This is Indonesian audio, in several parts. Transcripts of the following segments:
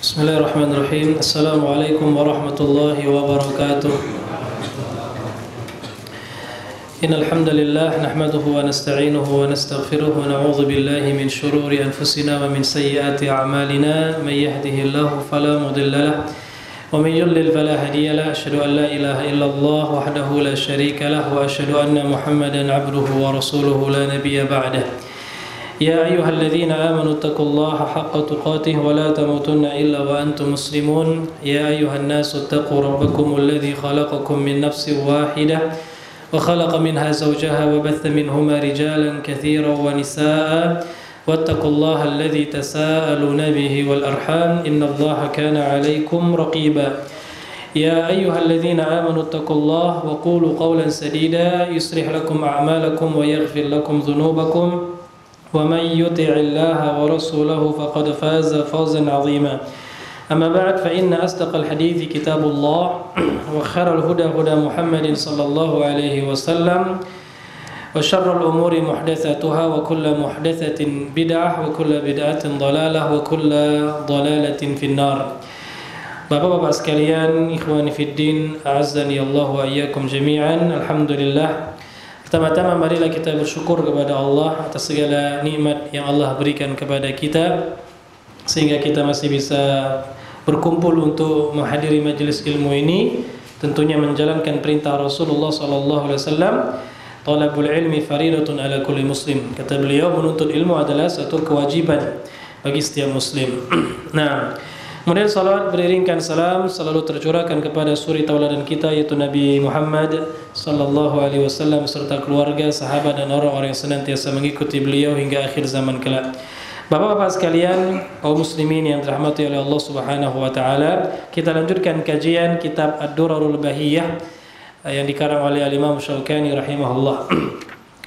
Bismillahirrahmanirrahim. Assalamualaikum warahmatullahi wabarakatuh. Innal hamdalillah nahmaduhu wa nasta'inuhu wa nastaghfiruh wa na'udzu billahi min shururi anfusina wa min sayyiati a'malina may yahdihillahu fala mudilla lahu wa man yudlil fala hadiya lahu. Asyhadu an la ilaha illallah wahdahu la syarika lahu wa asyhadu anna Muhammadan 'abduhu wa rasuluhu la nabiyya ba'dahu. يا أيها الذين آمنوا اتقوا الله حق تقاته ولا تموتن إلا وأنتم مسلمون يا أيها الناس اتقوا ربكم الذي خلقكم من نفس واحدة وخلق منها زوجها وبث منهما رجالا كثيرا ونساء واتقوا الله الذي تساءلون به والأرحام إن الله كان عليكم رقيبا يا أيها الذين آمنوا اتقوا الله وقولوا قولا سديدا يصلح لكم أعمالكم ويغفر لكم ذنوبكم ومن يطع الله ورسوله فقد فاز فوزا عظيما أما بعد فإن أصدق الحديث كتاب الله وخير الهدى هدى محمد صلى الله عليه وسلم وشر الأمور محدثاتها وكل محدثة بدعة وكل بدعة ضلالة وكل ضلالة في النار. Bapak-bapak sekalian, ikhwani fiddin, a'azzani Allah wa iyyakum jami'an. Alhamdulillah. Pertama-tama marilah kita bersyukur kepada Allah atas segala nikmat yang Allah berikan kepada kita sehingga kita masih bisa berkumpul untuk menghadiri majelis ilmu ini, tentunya menjalankan perintah Rasulullah sallallahu alaihi wasallam, talabul ilmi faridatun ala kulli muslim. Kata beliau, menuntut ilmu adalah satu kewajiban bagi setiap muslim. Nah, kemudian salawat beriringkan salam selalu tercurahkan kepada suri tauladan kita yaitu Nabi Muhammad sallallahu alaihi wasallam serta keluarga, sahabat dan orang-orang yang senantiasa mengikuti beliau hingga akhir zaman kelak. Bapak-bapak sekalian, kaum muslimin yang dirahmati oleh Allah Subhanahu wa taala, kita lanjutkan kajian kitab Ad-Durarul Bahiyyah yang dikarang oleh Al-Imam Syaukani rahimahullah.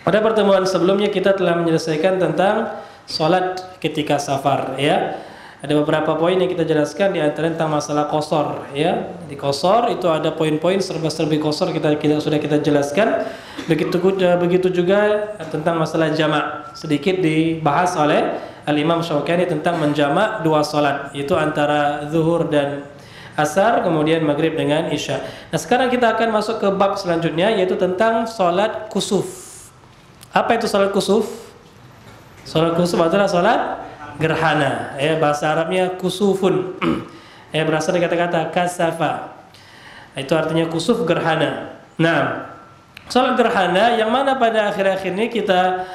Pada pertemuan sebelumnya kita telah menyelesaikan tentang salat ketika safar, ya. Ada beberapa poin yang kita jelaskan, di antara tentang masalah qasar, ya. Di qasar itu ada poin-poin serba-serbi qasar kita sudah kita jelaskan. Begitu juga tentang masalah jamak. Sedikit dibahas oleh Al-Imam Syaukani tentang menjamak dua salat, yaitu antara zuhur dan asar, kemudian maghrib dengan isya. Nah, sekarang kita akan masuk ke bab selanjutnya yaitu tentang salat kusuf. Apa itu salat kusuf? Salat kusuf adalah salat gerhana, ya, bahasa Arabnya kusufun, ya, berasal dari kata-kata kasafa, itu artinya kusuf, gerhana. Nah, soal gerhana yang mana pada akhir-akhir ini kita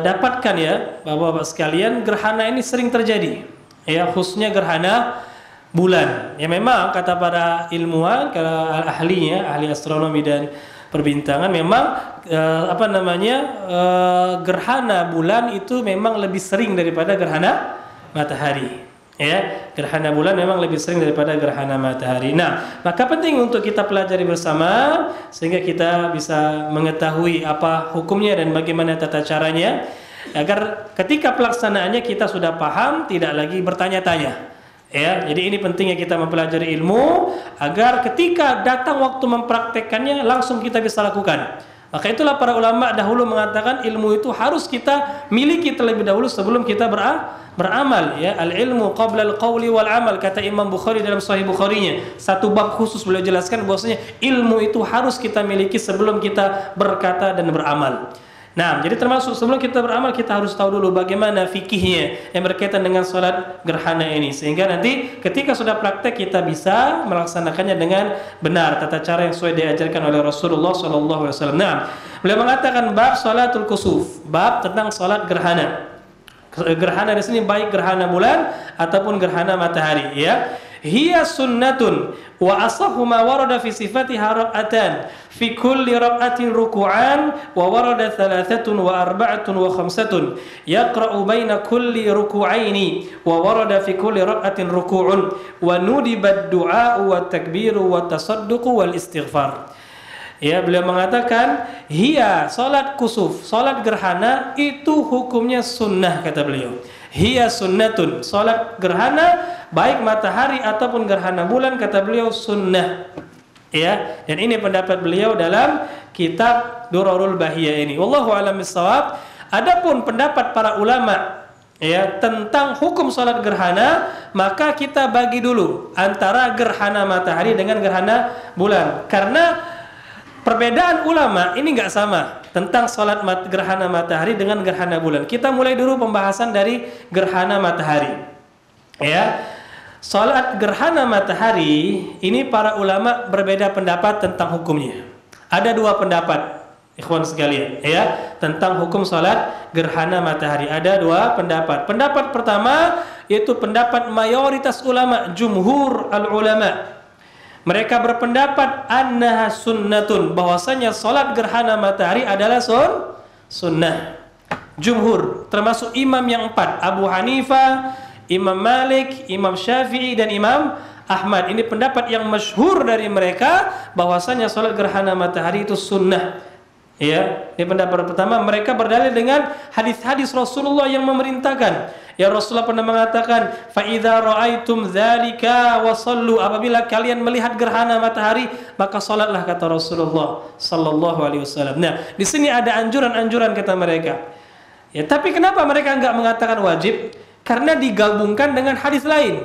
dapatkan, ya, bapak-bapak sekalian, gerhana ini sering terjadi, ya, khususnya gerhana bulan. Ya, memang kata para ilmuwan, para ahlinya, ahli astronomi dan perbintangan, memang gerhana bulan itu memang lebih sering daripada gerhana matahari, ya. Gerhana bulan memang lebih sering daripada gerhana matahari. Nah, maka penting untuk kita pelajari bersama sehingga kita bisa mengetahui apa hukumnya dan bagaimana tata caranya, agar ketika pelaksanaannya kita sudah paham, tidak lagi bertanya-tanya. Ya, jadi ini pentingnya kita mempelajari ilmu agar ketika datang waktu mempraktekkannya langsung kita bisa lakukan. Maka itulah para ulama dahulu mengatakan ilmu itu harus kita miliki terlebih dahulu sebelum kita beramal, ya. Al ilmu qabla al qawli wal amal, kata Imam Bukhari dalam Sahih Bukharinya. Satu bab khusus beliau jelaskan bahwasanya ilmu itu harus kita miliki sebelum kita berkata dan beramal. Nah, jadi termasuk sebelum kita beramal kita harus tahu dulu bagaimana fikihnya yang berkaitan dengan sholat gerhana ini, sehingga nanti ketika sudah praktek kita bisa melaksanakannya dengan benar, tata cara yang sesuai diajarkan oleh Rasulullah SAW. Nah, beliau mengatakan bab sholatul kusuf, bab tentang sholat gerhana. Gerhana di sini baik gerhana bulan ataupun gerhana matahari, ya. Hiya sunnatun wa asahuma warada fi sifati harabatan fi kulli raqatin ruku'an wa warada thalathatun wa arba'atun wa khamsatun yaqra'u baina kulli ruku'aini wa warada fi kulli raqatin ruku'un wa nudiba ad-du'a wa takbiru wa tasadduqu wal istighfar. Ya, beliau mengatakan hiya, salat kusuf, salat gerhana itu hukumnya sunnah, kata beliau. Hiya sunnatun, salat gerhana baik matahari ataupun gerhana bulan, kata beliau sunnah, ya. Dan ini pendapat beliau dalam kitab Durarul Bahiyyah ini. Wallahu a'lam bissawab. Adapun pendapat para ulama, ya, tentang hukum salat gerhana, maka kita bagi dulu antara gerhana matahari dengan gerhana bulan, karena perbedaan ulama ini nggak sama tentang salat gerhana matahari dengan gerhana bulan. Kita mulai dulu pembahasan dari gerhana matahari, ya. Salat gerhana matahari ini para ulama berbeda pendapat tentang hukumnya. Ada dua pendapat, ikhwan sekalian, ya, tentang hukum salat gerhana matahari. Ada dua pendapat. Pendapat pertama yaitu pendapat mayoritas ulama, jumhur al-ulama. Mereka berpendapat annaha sunnatun, bahwasanya salat gerhana matahari adalah sunnah. Jumhur termasuk imam yang empat, Abu Hanifah, Imam Malik, Imam Syafi'i, dan Imam Ahmad. Ini pendapat yang masyhur dari mereka bahwasanya salat gerhana matahari itu sunnah. Ya, ini pendapat pertama. Mereka berdalil dengan hadis-hadis Rasulullah yang memerintahkan. Ya, Rasulullah pernah mengatakan, "Fa idza ra'aitum dzalika wa sallu." Apabila kalian melihat gerhana matahari, maka salatlah, kata Rasulullah sallallahu alaihi wasallam. Nah, di sini ada anjuran-anjuran kata mereka. Ya, tapi kenapa mereka enggak mengatakan wajib? Karena digabungkan dengan hadis lain,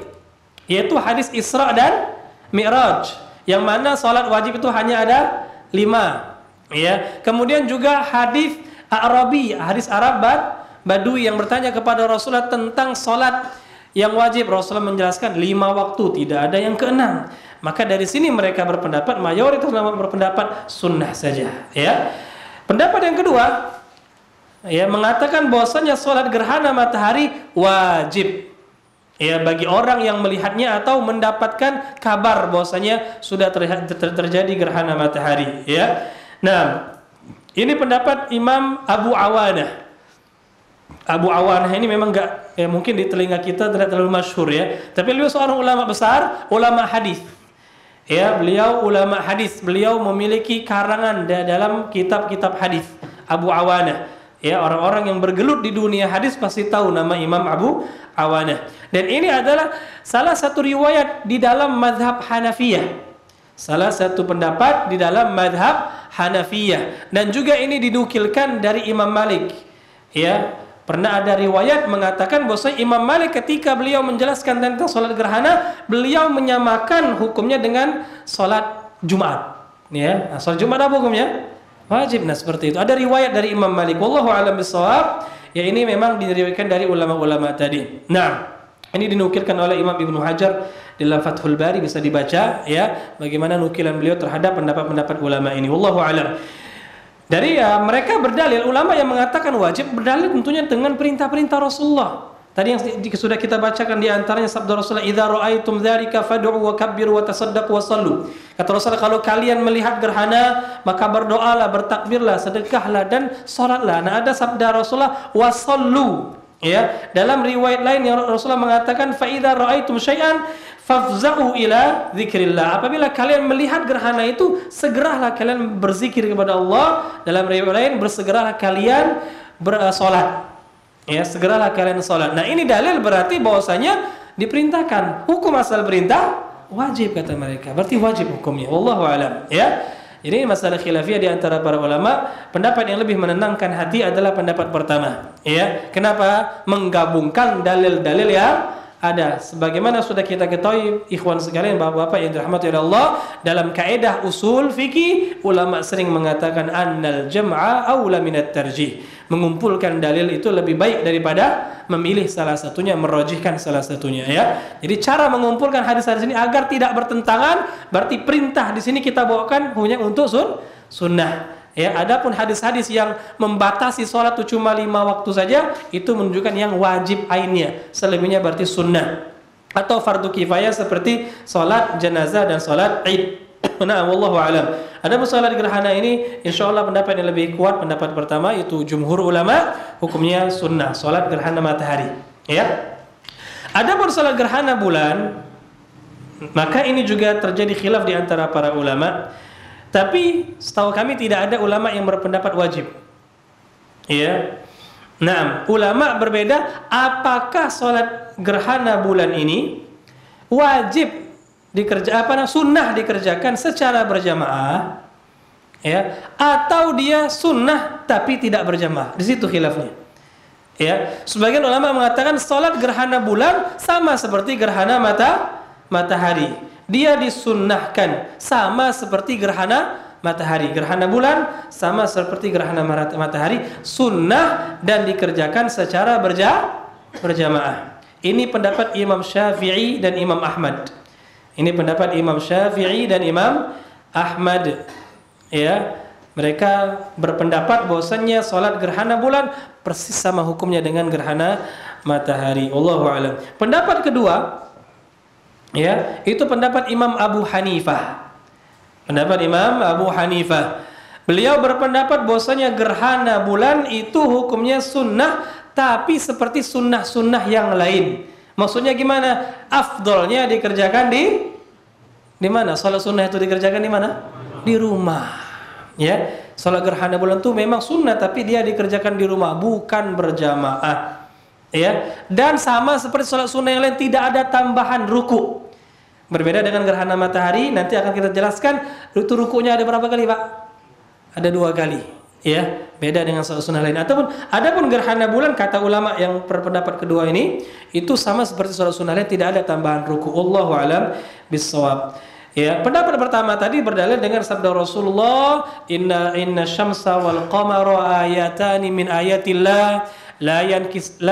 yaitu hadis Isra dan Mi'raj, yang mana salat wajib itu hanya ada 5, ya. Kemudian juga hadis Arabi, hadis Arab Badui yang bertanya kepada Rasulullah tentang salat yang wajib. Rasulullah menjelaskan 5 waktu, tidak ada yang ke-6. Maka dari sini mereka berpendapat, mayoritas ulama berpendapat sunnah saja, ya. Pendapat yang kedua, ya, mengatakan bahwasanya salat gerhana matahari wajib, ya, bagi orang yang melihatnya atau mendapatkan kabar bahwasanya sudah terjadi gerhana matahari, ya. Nah, ini pendapat Imam Abu Awanah. Abu Awanah ini memang gak, ya, mungkin di telinga kita tidak terlalu masyhur, ya, tapi beliau seorang ulama besar, ulama hadis. Ya, beliau ulama hadis, beliau memiliki karangan dalam kitab-kitab hadis, Abu Awanah. Ya, orang-orang yang bergelut di dunia hadis pasti tahu nama Imam Abu Awanah. Dan ini adalah salah satu riwayat di dalam mazhab Hanafiyah, salah satu pendapat di dalam mazhab Hanafiyah. Dan juga ini didukilkan dari Imam Malik, ya. Pernah ada riwayat mengatakan bahwa Imam Malik ketika beliau menjelaskan tentang salat gerhana, beliau menyamakan hukumnya dengan salat Jumat, ya. Nah, salat Jumat apa hukumnya? Wajib. Nah, seperti itu. Ada riwayat dari Imam Malik, wallahu a'lam bishawab. Ya, ini memang diriwayatkan dari ulama-ulama tadi. Nah, ini dinukilkan oleh Imam Ibnu Hajar dalam Fatul Bari, bisa dibaca, ya, bagaimana nukilan beliau terhadap pendapat-pendapat ulama ini, wallahu a'lam. Dari, ya, mereka berdalil, ulama yang mengatakan wajib berdalil tentunya dengan perintah-perintah Rasulullah. Tadi yang sudah kita bacakan, di antaranya sabda Rasulullah, "Idza ra'aitum dzalika fad'u wa kabbiru wa tasaddaqu wa sallu." Kata Rasulullah, kalau kalian melihat gerhana, maka berdoalah, bertakbirlah, sedekahlah, dan salatlah. Nah, ada sabda Rasulullah, "Wa sallu." Ya, dalam riwayat lain yang Rasulullah mengatakan, "Fa idza ra'aitum syai'an fafza'u ila dzikrillah." Apabila kalian melihat gerhana itu, segeralah kalian berzikir kepada Allah. Dalam riwayat lain, bersegeralah kalian bersolat. Ya, segeralah kalian sholat. Nah, ini dalil berarti bahwasanya diperintahkan. Hukum asal perintah wajib, kata mereka. Berarti wajib hukumnya. Wallahu a'lam, ya. Jadi masalah khilafiyah di antara para ulama. Pendapat yang lebih menenangkan hati adalah pendapat pertama, ya. Kenapa? Menggabungkan dalil-dalil yang ada. Sebagaimana sudah kita ketahui, ikhwan sekalian, bapak-bapak yang dirahmati oleh Allah, dalam kaidah usul fikih, ulama sering mengatakan annal jam'a aula minat tarjih. Mengumpulkan dalil itu lebih baik daripada memilih salah satunya, merojihkan salah satunya, ya. Jadi cara mengumpulkan hadis-hadis ini agar tidak bertentangan, berarti perintah di sini kita bawakan hanya untuk sunnah, ya. Adapun hadis-hadis yang membatasi sholat cuma 5 waktu saja, itu menunjukkan yang wajib ainnya, selebihnya berarti sunnah atau fardu kifayah seperti sholat jenazah dan sholat id. Nah, wallahu a'lam. Ada masalah gerhana ini, insyaallah pendapat yang lebih kuat pendapat pertama, yaitu jumhur ulama, hukumnya sunnah salat gerhana matahari, ya. Ada masalah gerhana bulan, maka ini juga terjadi khilaf di antara para ulama. Tapi setahu kami tidak ada ulama yang berpendapat wajib, ya. Nah, ulama berbeda apakah salat gerhana bulan ini wajib sunnah dikerjakan secara berjamaah, ya, atau dia sunnah tapi tidak berjamaah. Di situ khilafnya, Ya, sebagian ulama mengatakan salat gerhana bulan sama seperti gerhana matahari. Dia disunnahkan sama seperti gerhana matahari. Gerhana bulan sama seperti gerhana matahari, sunnah dan dikerjakan secara berjamaah. Ini pendapat Imam Syafi'i dan Imam Ahmad. Ini pendapat Imam Syafi'i dan Imam Ahmad. Ya, mereka berpendapat bahwasannya salat gerhana bulan persis sama hukumnya dengan gerhana matahari. Wallahu a'lam. Pendapat kedua, ya, itu pendapat Imam Abu Hanifah. Pendapat Imam Abu Hanifah, beliau berpendapat bahwasanya gerhana bulan itu hukumnya sunnah, tapi seperti sunnah-sunnah yang lain. Maksudnya gimana? Afdolnya dikerjakan di mana? Salat sunnah itu dikerjakan di mana? Di rumah. Ya, salat gerhana bulan itu memang sunnah, tapi dia dikerjakan di rumah, bukan berjamaah. Ya, dan sama seperti salat sunnah yang lain, tidak ada tambahan ruku. Berbeda dengan gerhana matahari, nanti akan kita jelaskan itu rukunya ada berapa kali, Pak? Ada 2 kali. Ya, beda dengan salat sunnah lain. Ataupun adapun gerhana bulan, kata ulama yang berpendapat kedua ini, itu sama seperti salat sunnah lain, tidak ada tambahan ruku. Wallahu a'lam bissawab. Ya, pendapat pertama tadi berdalil dengan sabda Rasulullah, inna syamsa wal qamara ayatani min ayatillah la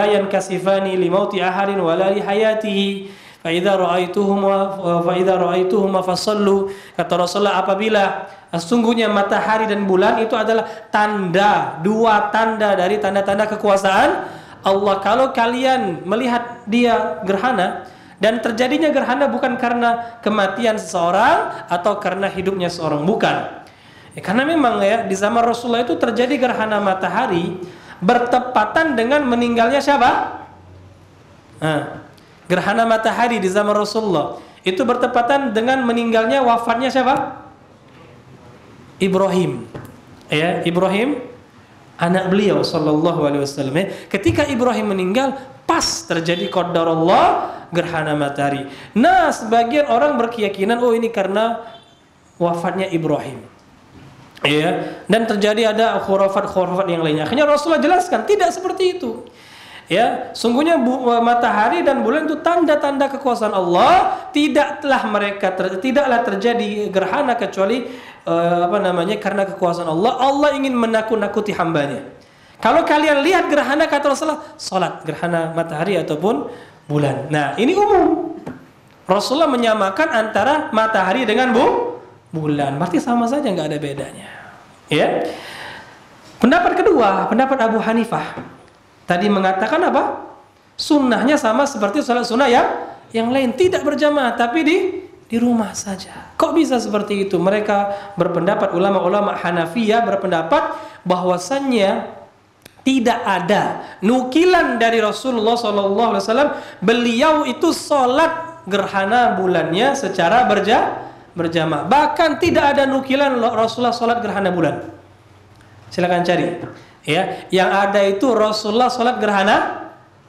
yankasifani li mauti ahadin wa la li hayatihi fa idza ra'aituhuma fasallu. Kata Rasulullah, apabila sesungguhnya matahari dan bulan itu adalah tanda, 2 tanda dari tanda-tanda kekuasaan Allah. Kalau kalian melihat dia gerhana, dan terjadinya gerhana bukan karena kematian seseorang atau karena hidupnya seorang, bukan. Ya, karena memang ya di zaman Rasulullah itu terjadi gerhana matahari bertepatan dengan meninggalnya siapa? Gerhana matahari di zaman Rasulullah itu bertepatan dengan meninggalnya, wafatnya siapa? Ibrahim. Ya, Ibrahim anak beliau sallallahu alaihi wasallam. Ketika Ibrahim meninggal, pas terjadi qadarullah gerhana matahari. Nah, sebagian orang berkeyakinan, oh ini karena wafatnya Ibrahim. Ya, dan terjadi ada khurafat-khurafat yang lainnya. Akhirnya Rasulullah jelaskan, tidak seperti itu. Ya, sungguhnya matahari dan bulan itu tanda-tanda kekuasaan Allah, tidaklah terjadi gerhana kecuali karena kekuasaan Allah. Allah ingin menakut-nakuti hambanya. Kalau kalian lihat gerhana, kata Rasulullah, salat gerhana matahari ataupun bulan. Nah, ini umum. Rasulullah menyamakan antara matahari dengan bulan. Berarti sama saja, nggak ada bedanya. Ya. Pendapat kedua, pendapat Abu Hanifah tadi mengatakan apa? Sunnahnya sama seperti salat sunnah yang lain, tidak berjamaah, tapi di rumah saja. Kok bisa seperti itu? Mereka berpendapat, ulama-ulama Hanafiyah berpendapat bahwasannya tidak ada nukilan dari Rasulullah SAW, beliau itu salat gerhana bulannya secara berjamaah. Bahkan tidak ada nukilan Rasulullah salat gerhana bulan. Silakan cari. Ya, yang ada itu Rasulullah salat gerhana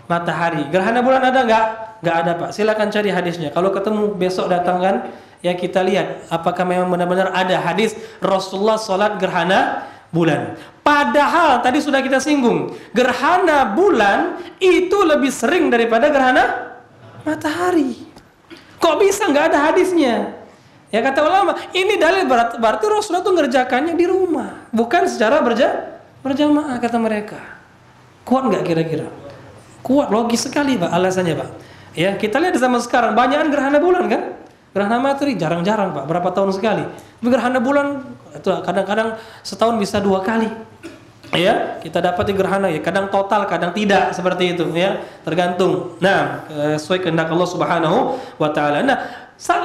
matahari. Gerhana bulan ada nggak? Nggak ada, Pak. Silakan cari hadisnya. Kalau ketemu besok datangkan, ya kita lihat apakah memang benar-benar ada hadis Rasulullah salat gerhana bulan. Padahal tadi sudah kita singgung, gerhana bulan itu lebih sering daripada gerhana matahari. Kok bisa nggak ada hadisnya? Ya, kata ulama, ini dalil berarti Rasulullah tuh ngerjakannya di rumah, bukan secara berjamaah, kata mereka. Kuat nggak kira-kira? Kuat, logis sekali, Pak, alasannya, Pak. Ya, kita lihat di zaman sekarang banyakan gerhana bulan kan? Gerhana matahari jarang-jarang, Pak, berapa tahun sekali. Tapi gerhana bulan itu kadang-kadang setahun bisa 2 kali. Ya, kita dapat gerhana, ya kadang total, kadang tidak, seperti itu ya, tergantung. Nah, sesuai kehendak Allah Subhanahu wa taala. Nah,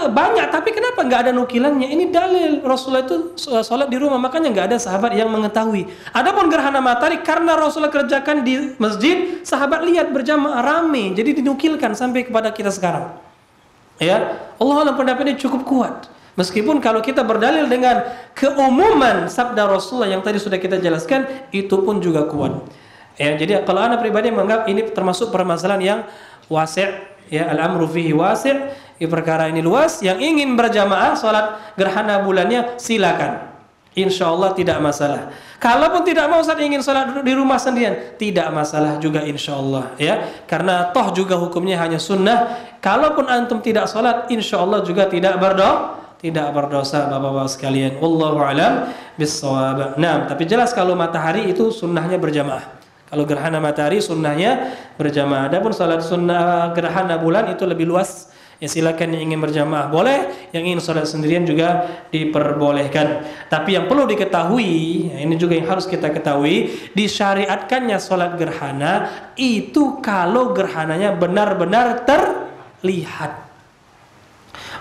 banyak, tapi kenapa nggak ada nukilannya? Ini dalil Rasulullah itu sholat di rumah, makanya nggak ada sahabat yang mengetahui. Adapun gerhana matahari, karena Rasulullah kerjakan di masjid, sahabat lihat berjamaah rame, jadi dinukilkan sampai kepada kita sekarang. Ya, Allah, pendapatnya cukup kuat. Meskipun kalau kita berdalil dengan keumuman sabda Rasulullah yang tadi sudah kita jelaskan, itu pun juga kuat. Ya, jadi kalau anak pribadi menganggap ini termasuk permasalahan yang wasi'. Ya, al-amru fihi wasi', perkara ini luas. Yang ingin berjamaah salat gerhana bulannya silakan. Insya Allah tidak masalah. Kalaupun tidak mau, Ustaz ingin sholat duduk di rumah sendirian, tidak masalah juga insya Allah, ya. Karena toh juga hukumnya hanya sunnah. Kalaupun antum tidak sholat, insya Allah juga tidak berdosa bapak-bapak sekalian. Wallahu a'lam bissawab. Nah, tapi jelas kalau matahari itu sunnahnya berjamaah. Kalau gerhana matahari sunnahnya berjamaah. Adapun sholat sunnah gerhana bulan itu lebih luas. Ya, silakan yang ingin berjamaah boleh, yang ingin sholat sendirian juga diperbolehkan. Tapi yang perlu diketahui, ini juga yang harus kita ketahui, disyariatkannya sholat gerhana itu kalau gerhananya benar-benar terlihat.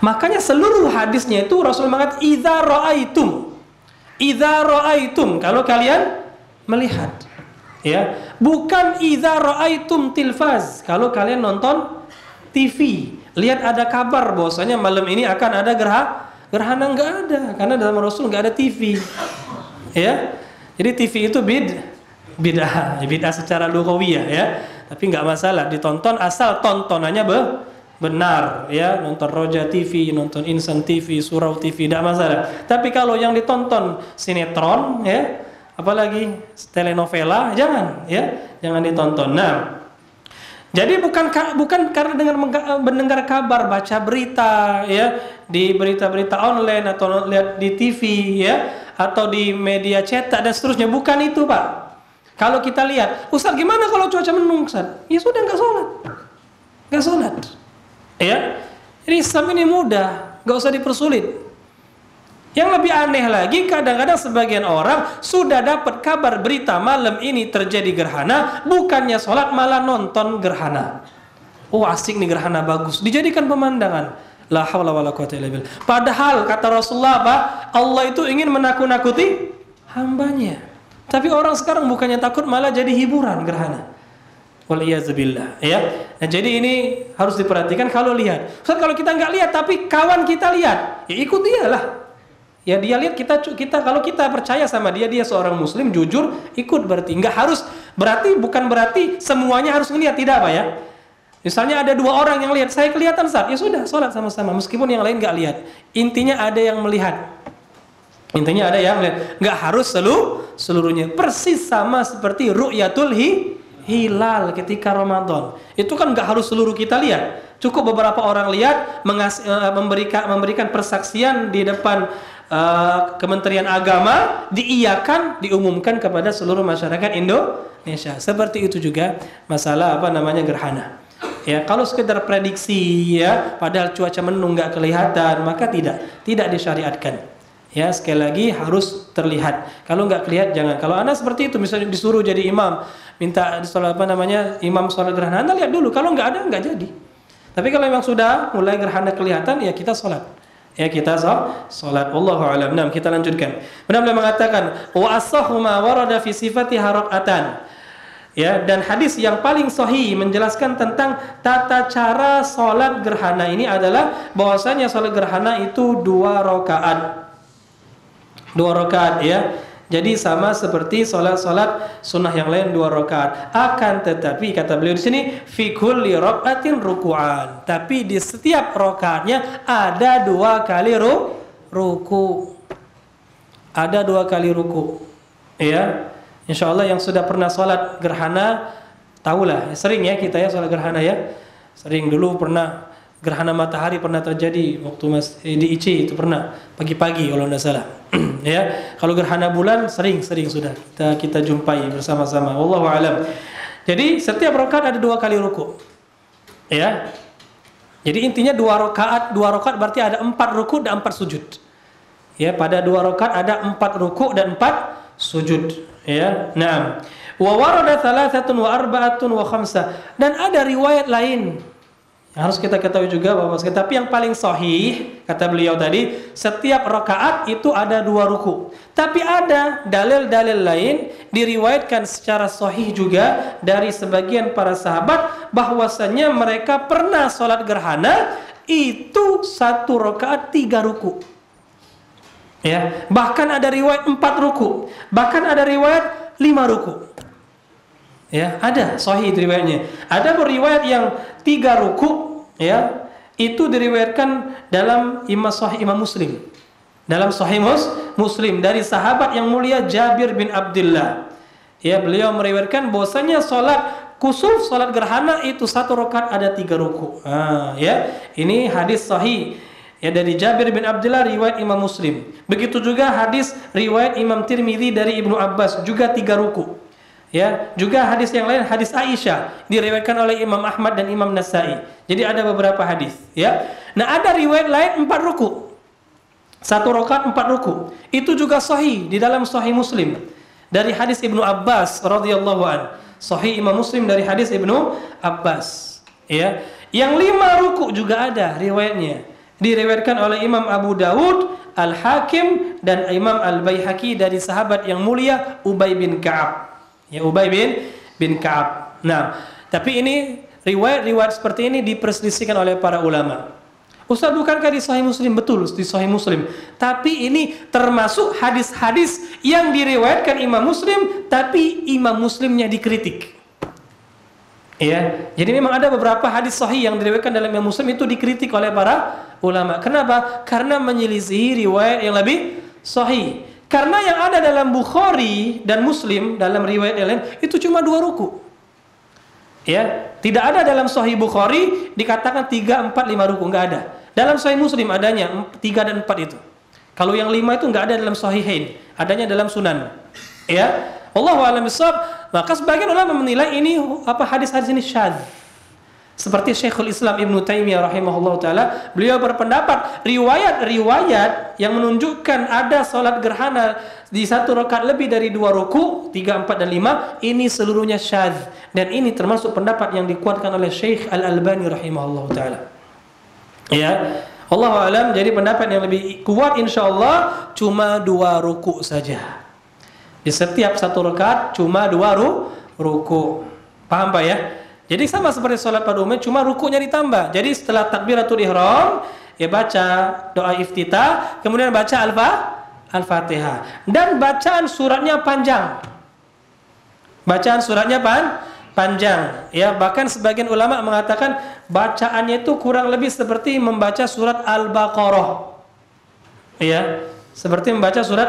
Makanya seluruh hadisnya itu Rasul mengatakan idza ra'aitum, kalau kalian melihat, ya. Bukan idza ra'aitum tilfaz, kalau kalian nonton TV, lihat ada kabar bahwasanya malam ini akan ada gerhana. Nggak ada, karena dalam Rasul nggak ada TV, ya. Jadi TV itu bid'ah secara lughawiyah, ya. Tapi nggak masalah ditonton asal tontonannya benar, ya. Nonton Roja TV, nonton Insan TV, Surau TV, tidak masalah. Tapi kalau yang ditonton sinetron, ya, apalagi telenovela, jangan, ya, jangan ditonton. Nah, jadi bukan karena dengan mendengar kabar, baca berita, ya, di berita-berita online atau lihat di TV, ya, atau di media cetak dan seterusnya, bukan itu, Pak. Kalau kita lihat, Ustaz gimana kalau cuaca mendung, Ustaz? Ya sudah, nggak sholat, ya. Jadi Islam ini mudah, nggak usah dipersulit. Yang lebih aneh lagi, kadang-kadang sebagian orang sudah dapat kabar berita malam ini terjadi gerhana, bukannya sholat malah nonton gerhana. Oh, asik nih, gerhana bagus, dijadikan pemandangan. La haula wala quwata illa billah. Padahal kata Rasulullah, Pak, Allah itu ingin menakut-nakuti hambanya. Tapi orang sekarang bukannya takut, malah jadi hiburan gerhana. Waliyazubillah, ya. Nah, jadi ini harus diperhatikan kalau lihat. Ustaz, kalau kita nggak lihat tapi kawan kita lihat, ya ikut dia lah. Ya, dia lihat, kita kalau kita percaya sama dia seorang muslim jujur, ikut. Berarti nggak harus, berarti bukan berarti semuanya harus ngelihat, tidak, Pak, ya. Misalnya ada 2 orang yang lihat, saya kelihatan, Ustaz, ya sudah, sholat sama-sama meskipun yang lain nggak lihat. Intinya ada yang melihat, nggak harus seluruhnya. Persis sama seperti ru'yatul hilal ketika Ramadan, itu kan nggak harus seluruh kita lihat, cukup beberapa orang lihat, memberikan persaksian di depan Kementerian Agama, diiyakan, diumumkan kepada seluruh masyarakat Indonesia. Seperti itu juga masalah gerhana. Ya, kalau sekedar prediksi, ya, padahal cuaca mendung nggak kelihatan, maka tidak disyariatkan. Ya, sekali lagi harus terlihat. Kalau nggak kelihatan jangan. Kalau Anda seperti itu, misalnya disuruh jadi imam, minta sholat imam sholat gerhana, Anda lihat dulu. Kalau nggak ada, nggak jadi. Tapi kalau memang sudah mulai gerhana kelihatan, ya kita sholat. Ya, kita salat. Wallahu a'lam. Nah, kita lanjutkan. Beliau mengatakan wa as-sahhu ma warada fi sifati harakatan. Ya, dan hadis yang paling sahih menjelaskan tentang tata cara salat gerhana ini adalah bahwasanya salat gerhana itu 2 rakaat. 2 rakaat, ya. Jadi sama seperti salat sunnah yang lain 2 rakaat. Akan tetapi kata beliau di sini fi kulli rakaatin ruku'an. Tapi di setiap rakaatnya ada 2 kali ruku. Ada 2 kali ruku. Ya. Insya Allah yang sudah pernah salat gerhana tahulah. Sering, ya, kita, ya, salat gerhana, ya. Sering, dulu pernah gerhana matahari pernah terjadi waktu di ICI itu, pernah pagi-pagi kalau tidak salah. Ya, kalau gerhana bulan sering sudah kita jumpai bersama-sama. Wallahu a'lam. Jadi setiap rakaat ada 2 kali ruku. Ya. Jadi intinya 2 rakaat berarti ada 4 ruku dan 4 sujud. Ya, pada 2 rakaat ada 4 ruku dan 4 sujud. Ya. Nah, wa warada 3 wa 4 wa 5, dan ada riwayat lain. Harus kita ketahui juga, Bapak, tapi yang paling sahih kata beliau tadi, setiap rakaat itu ada 2 ruku. Tapi ada dalil-dalil lain, diriwayatkan secara sahih juga dari sebagian para sahabat bahwasannya mereka pernah sholat gerhana itu 1 rakaat 3 ruku. Ya, bahkan ada riwayat 4 ruku, bahkan ada riwayat 5 ruku. Ya, ada sahih riwayatnya. Ada riwayat yang 3 ruku, ya, itu diriwayatkan dalam Imam Sahih Muslim. dalam Sahih Muslim dari sahabat yang mulia Jabir bin Abdullah. Ya, beliau meriwayatkan bahwasanya salat kusuf, salat gerhana itu satu rakaat ada 3 ruku. Ya, ini hadis sahih ya dari Jabir bin Abdullah riwayat Imam Muslim. Begitu juga hadis riwayat Imam Tirmidhi dari Ibnu Abbas juga 3 ruku. Ya, juga hadis yang lain, hadis Aisyah diriwayatkan oleh Imam Ahmad dan Imam Nasai. Jadi ada beberapa hadis, ya. Nah, ada riwayat lain 4 ruku. Satu rakaat 4 ruku. Itu juga sahih di dalam Sahih Muslim dari hadis Ibnu Abbas radhiyallahu an. Sahih Imam Muslim dari hadis Ibnu Abbas, ya. Yang 5 ruku juga ada riwayatnya. Diriwayatkan oleh Imam Abu Dawud, Al-Hakim dan Imam Al-Bayhaqi dari sahabat yang mulia Ubay bin Ka'ab. Ya, Ubay bin Ka'ab. Nah, tapi ini riwayat-riwayat seperti ini diperselisihkan oleh para ulama. Ustaz, bukankah di Sahih Muslim? Betul, di Sahih Muslim. Tapi ini termasuk hadis-hadis yang diriwayatkan Imam Muslim, tapi Imam Muslimnya dikritik. Ya, jadi memang ada beberapa hadis sahih yang diriwayatkan dalam Imam Muslim itu dikritik oleh para ulama. Kenapa? Karena menyelisihi riwayat yang lebih sahih. Karena yang ada dalam Bukhari dan Muslim dalam riwayat yang lain itu cuma 2 ruku, ya. Tidak ada dalam Sahih Bukhari dikatakan 3, 4, 5 ruku, nggak ada. Dalam Sahih Muslim adanya 3 dan 4 itu. Kalau yang 5 itu nggak ada dalam Sahihain, adanya dalam Sunan, ya. Wallahu a'lam bishshawab. Maka sebagian ulama menilai ini hadis-hadis ini syadz. Seperti Syekhul Islam Ibn Taimiyah rahimahullah ta'ala, beliau berpendapat riwayat-riwayat yang menunjukkan ada solat gerhana di satu rakaat lebih dari 2 ruku, 3, 4, dan 5, ini seluruhnya syadz. Dan ini termasuk pendapat yang dikuatkan oleh Syekh Al Albani rahimahullah ta'ala. Ya, Allahu a'lam. Jadi pendapat yang lebih kuat insyaAllah cuma 2 ruku saja. Di setiap satu rakaat cuma 2 ruku. Paham Pak ya? Jadi sama seperti sholat pada umumnya, cuma rukunya ditambah. Jadi setelah takbiratul ihram, ya baca doa iftitah, kemudian baca Al-Fatihah. Dan bacaan suratnya panjang. Bacaan suratnya panjang. Ya, bahkan sebagian ulama mengatakan bacaannya itu kurang lebih seperti membaca surat Al-Baqarah. Ya, seperti membaca surat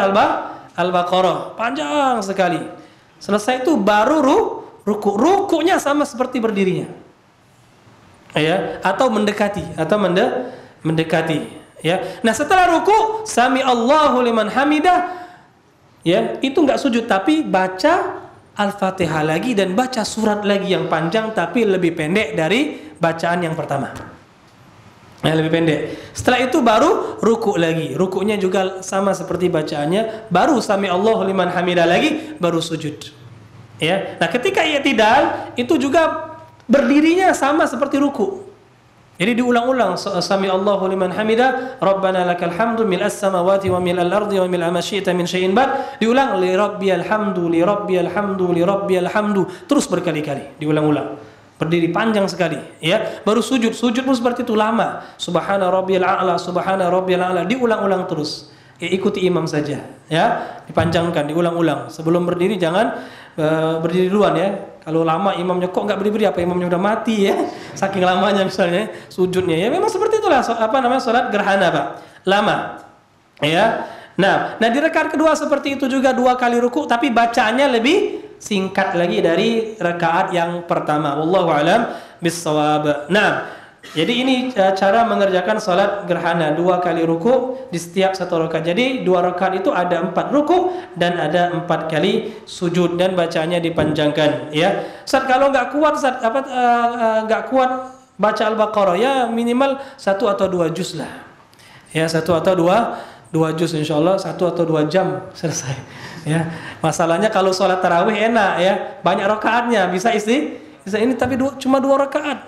Al-Baqarah. Panjang sekali. Selesai itu baru rukunya sama seperti berdirinya, ya, atau mendekati, ya. Nah, setelah ruku sami Allahu liman hamidah, ya, itu nggak sujud tapi baca Al-Fatihah lagi dan baca surat lagi yang panjang tapi lebih pendek dari bacaan yang pertama. Nah, lebih pendek. Setelah itu baru ruku lagi. Rukunya juga sama seperti bacaannya, baru sami Allahu liman hamidah lagi, baru sujud. Ya, nah ketika i'tidal itu juga berdirinya sama seperti ruku. Jadi diulang-ulang sami Allahu liman hamidah, rabbana lakal hamdu mil as-samawati wa mil al-ardi wa mil amasyi'ta min syai'in ba'd. Diulang li rabbil hamdu li rabbil hamdu li rabbil hamdu terus berkali-kali, diulang-ulang. Berdiri panjang sekali, ya. Baru sujud. Sujud pun seperti itu lama. Subhana rabbiyal a'la, subhana rabbiyal a'la, diulang-ulang terus. Ya, ikuti imam saja, ya. Dipanjangkan, diulang-ulang. Sebelum berdiri jangan berdiri duluan, ya. Kalau lama imamnya kok nggak berdiri, apa imamnya udah mati, ya? Saking lamanya misalnya sujudnya, ya. Memang seperti itulah salat gerhana, Pak. Lama, ya. Nah di rakaat kedua seperti itu juga 2 kali ruku, tapi bacaannya lebih singkat lagi dari rakaat yang pertama. Wallahu a'lam bishshawab. Nah, jadi ini cara mengerjakan sholat gerhana, 2 kali ruku di setiap satu rakaat. Jadi 2 rakaat itu ada 4 ruku dan ada 4 kali sujud dan bacanya dipanjangkan, ya. Saat kalau nggak kuat nggak kuat baca Al-Baqarah, ya minimal 1 atau 2 juz lah, ya, 1 atau 2 juz insyaallah 1 atau 2 jam selesai, ya. Masalahnya kalau sholat tarawih enak, ya, banyak rakaatnya, bisa ini, tapi cuma dua rakaat.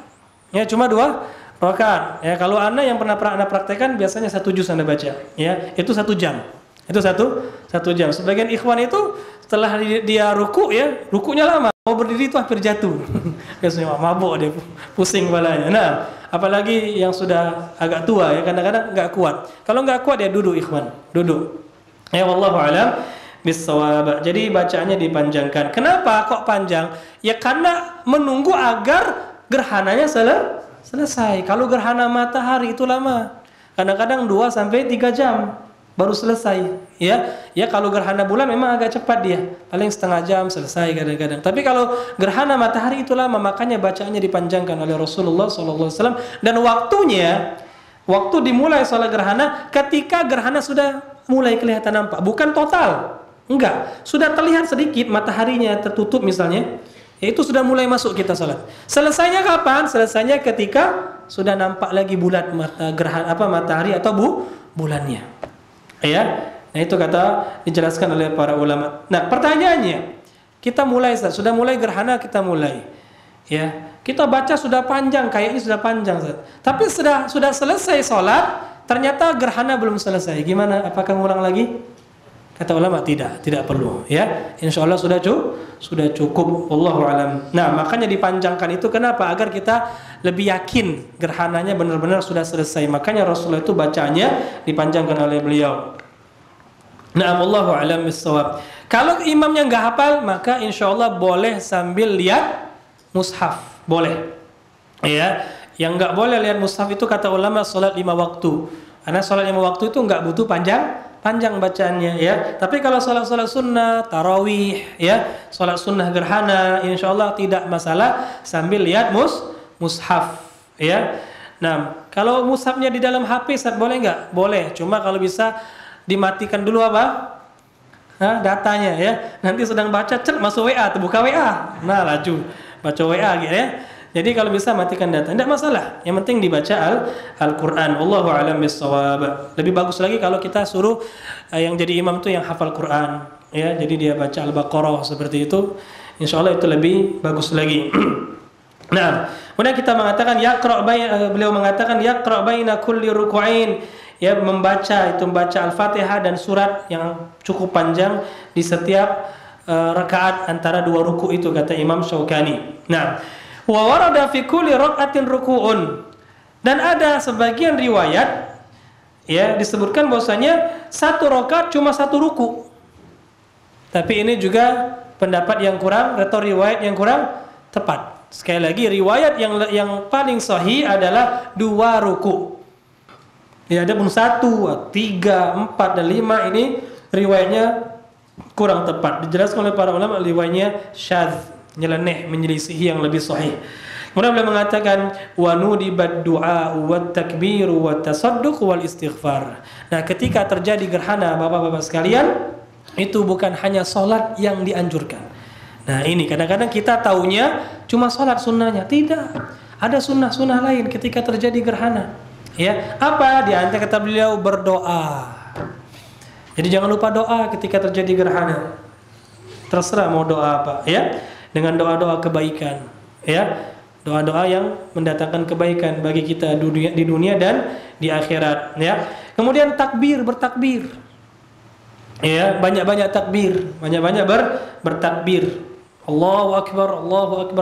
Ya, cuma 2 rakaat. Ya, kalau Anda yang pernah praktekkan biasanya 1 juz Anda baca, ya. Itu 1 jam. Itu satu jam. Sebagian ikhwan itu setelah dia ruku, ya, rukunya lama. Mau berdiri itu hampir jatuh. Biasanya mabuk dia, pusing kepalanya. Nah, apalagi yang sudah agak tua, ya, kadang-kadang nggak kuat. Kalau nggak kuat, ya duduk ikhwan, duduk. Ya, wallahu a'lam bishshawab. Jadi bacaannya dipanjangkan. Kenapa kok panjang? Ya karena menunggu agar gerhananya selesai. Kalau gerhana matahari itu lama, kadang-kadang 2 sampai 3 jam, baru selesai, ya. Ya kalau gerhana bulan memang agak cepat dia, paling setengah jam selesai kadang-kadang. Tapi kalau gerhana matahari itu lama, makanya bacaannya dipanjangkan oleh Rasulullah SAW. Dan waktunya, waktu dimulai sholat gerhana ketika gerhana sudah mulai kelihatan nampak, bukan total, enggak, sudah terlihat sedikit mataharinya tertutup misalnya, itu sudah mulai masuk kita sholat. Selesainya kapan? Selesainya ketika sudah nampak lagi bulat matahari atau bulannya. Ya, nah itu kata dijelaskan oleh para ulama. Nah pertanyaannya, kita mulai sudah mulai gerhana kita mulai, ya kita baca sudah panjang, kayaknya sudah panjang, tapi sudah selesai sholat, ternyata gerhana belum selesai. Gimana? Apakah ngulang lagi? Kata ulama tidak perlu, ya. Insya Allah sudah cukup. Wallahu a'lam. Nah makanya dipanjangkan itu kenapa? Agar kita lebih yakin gerhananya benar-benar sudah selesai. Makanya Rasulullah itu bacanya dipanjangkan oleh beliau. Nah wallahu a'lam bissawab. Kalau imamnya nggak hafal, maka insya Allah boleh sambil lihat mushaf, boleh, ya. Yang nggak boleh lihat mushaf itu kata ulama sholat 5 waktu. Karena sholat 5 waktu itu nggak butuh panjang bacaannya, ya. Tapi kalau sholat sunnah tarawih, ya, sholat sunnah gerhana, insya Allah tidak masalah sambil lihat mushaf, ya. Nah kalau mushafnya di dalam HP saat boleh nggak? Boleh. Cuma kalau bisa dimatikan dulu apa? Datanya, ya. Nanti sedang baca cek masuk WA, buka WA, nah laju baca WA gitu, ya. Jadi kalau bisa matikan data, tidak masalah. Yang penting dibaca Al-Quran. Wallahu a'lam bissawab. Lebih bagus lagi kalau kita suruh yang jadi imam itu yang hafal Quran, ya. Jadi dia baca Al-Baqarah seperti itu, insya Allah itu lebih bagus lagi. Nah, kemudian kita mengatakan yaqra', beliau mengatakan yaqra' baina kulli ruku'ain, ya, membaca Al-Fatihah dan surat yang cukup panjang di setiap rakaat antara 2 ruku itu kata Imam Syaukani. Nah, wa warada fi kulli rak'atin ruku'un, dan ada sebagian riwayat, ya, disebutkan bahwasanya 1 rakaat cuma 1 ruku. Tapi ini juga pendapat yang kurang atau riwayat yang kurang tepat. Sekali lagi riwayat yang paling sahih adalah 2 ruku. Ya, ada pun 1, 3, 4 dan 5 ini riwayatnya kurang tepat. Dijelaskan oleh para ulama riwayatnya syadz, nyeleneh, menyelisihi yang lebih sahih. Kemudian beliau mengatakan wa nudibad du'a wat takbir wat tasadduq wal istighfar. Nah, ketika terjadi gerhana, Bapak-bapak sekalian, itu bukan hanya salat yang dianjurkan. Nah, ini kadang-kadang kita taunya cuma salat sunnahnya, tidak. Ada sunnah-sunnah lain ketika terjadi gerhana. Ya, apa? Di antara kata beliau berdoa. Jadi jangan lupa doa ketika terjadi gerhana. Terserah mau doa apa, ya. Dengan doa-doa kebaikan, ya, doa-doa yang mendatangkan kebaikan bagi kita di dunia dan di akhirat, ya. Kemudian takbir, bertakbir, ya, banyak-banyak takbir, banyak-banyak bertakbir. Allahu Akbar,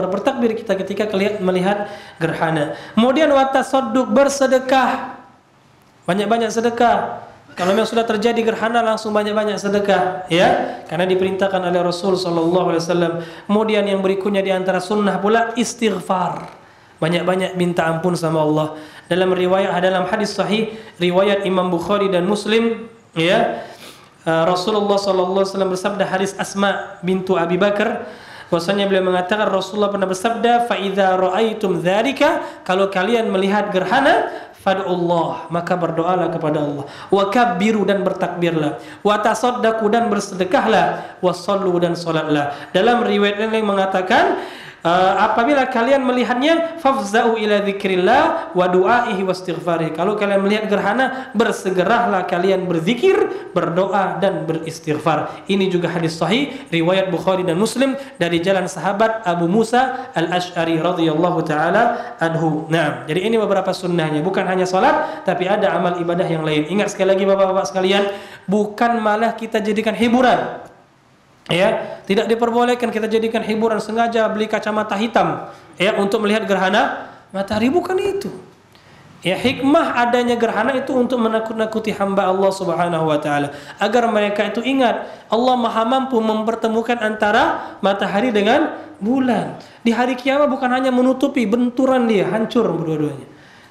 bertakbir kita ketika melihat gerhana. Kemudian wa tasadduq, bersedekah, banyak-banyak sedekah. Kalau memang sudah terjadi gerhana langsung banyak-banyak sedekah, ya, karena diperintahkan oleh Rasul Sallallahu Alaihi Wasallam. Kemudian yang berikutnya diantara sunnah pula istighfar, banyak-banyak minta ampun sama Allah. Dalam riwayat, dalam hadis sahih riwayat Imam Bukhari dan Muslim, ya, Rasulullah Sallallahu Alaihi Wasallam bersabda, hadis Asma' bintu Abi Bakar, bahwasanya beliau mengatakan Rasulullah pernah bersabda, faida ro'aitum dzalika, kalau kalian melihat gerhana, fad'ullah, maka berdoalah kepada Allah, wa kabbiru, dan bertakbirlah, wa tasaddaqu, dan bersedekahlah, wa sallu, dan salatlah. Dalam riwayat lain mengatakan apabila kalian melihatnya, fafza'u ila dzikrillah wa du'aihi wastighfarih, kalau kalian melihat gerhana, bersegeralah kalian berzikir, berdoa, dan beristighfar. Ini juga hadis sahih riwayat Bukhari dan Muslim dari jalan sahabat Abu Musa al Ashari radhiyallahu taala anhu. Nah, jadi ini beberapa sunnahnya, bukan hanya salat, tapi ada amal ibadah yang lain. Ingat sekali lagi Bapak-bapak sekalian, bukan malah kita jadikan hiburan, ya, tidak diperbolehkan kita jadikan hiburan, sengaja beli kacamata hitam, ya, untuk melihat gerhana matahari, bukan itu. Ya, hikmah adanya gerhana itu untuk menakut-nakuti hamba Allah Subhanahu wa taala, agar mereka itu ingat Allah Maha mampu mempertemukan antara matahari dengan bulan. Di hari kiamat bukan hanya menutupi, benturan dia, hancur berdua-duanya.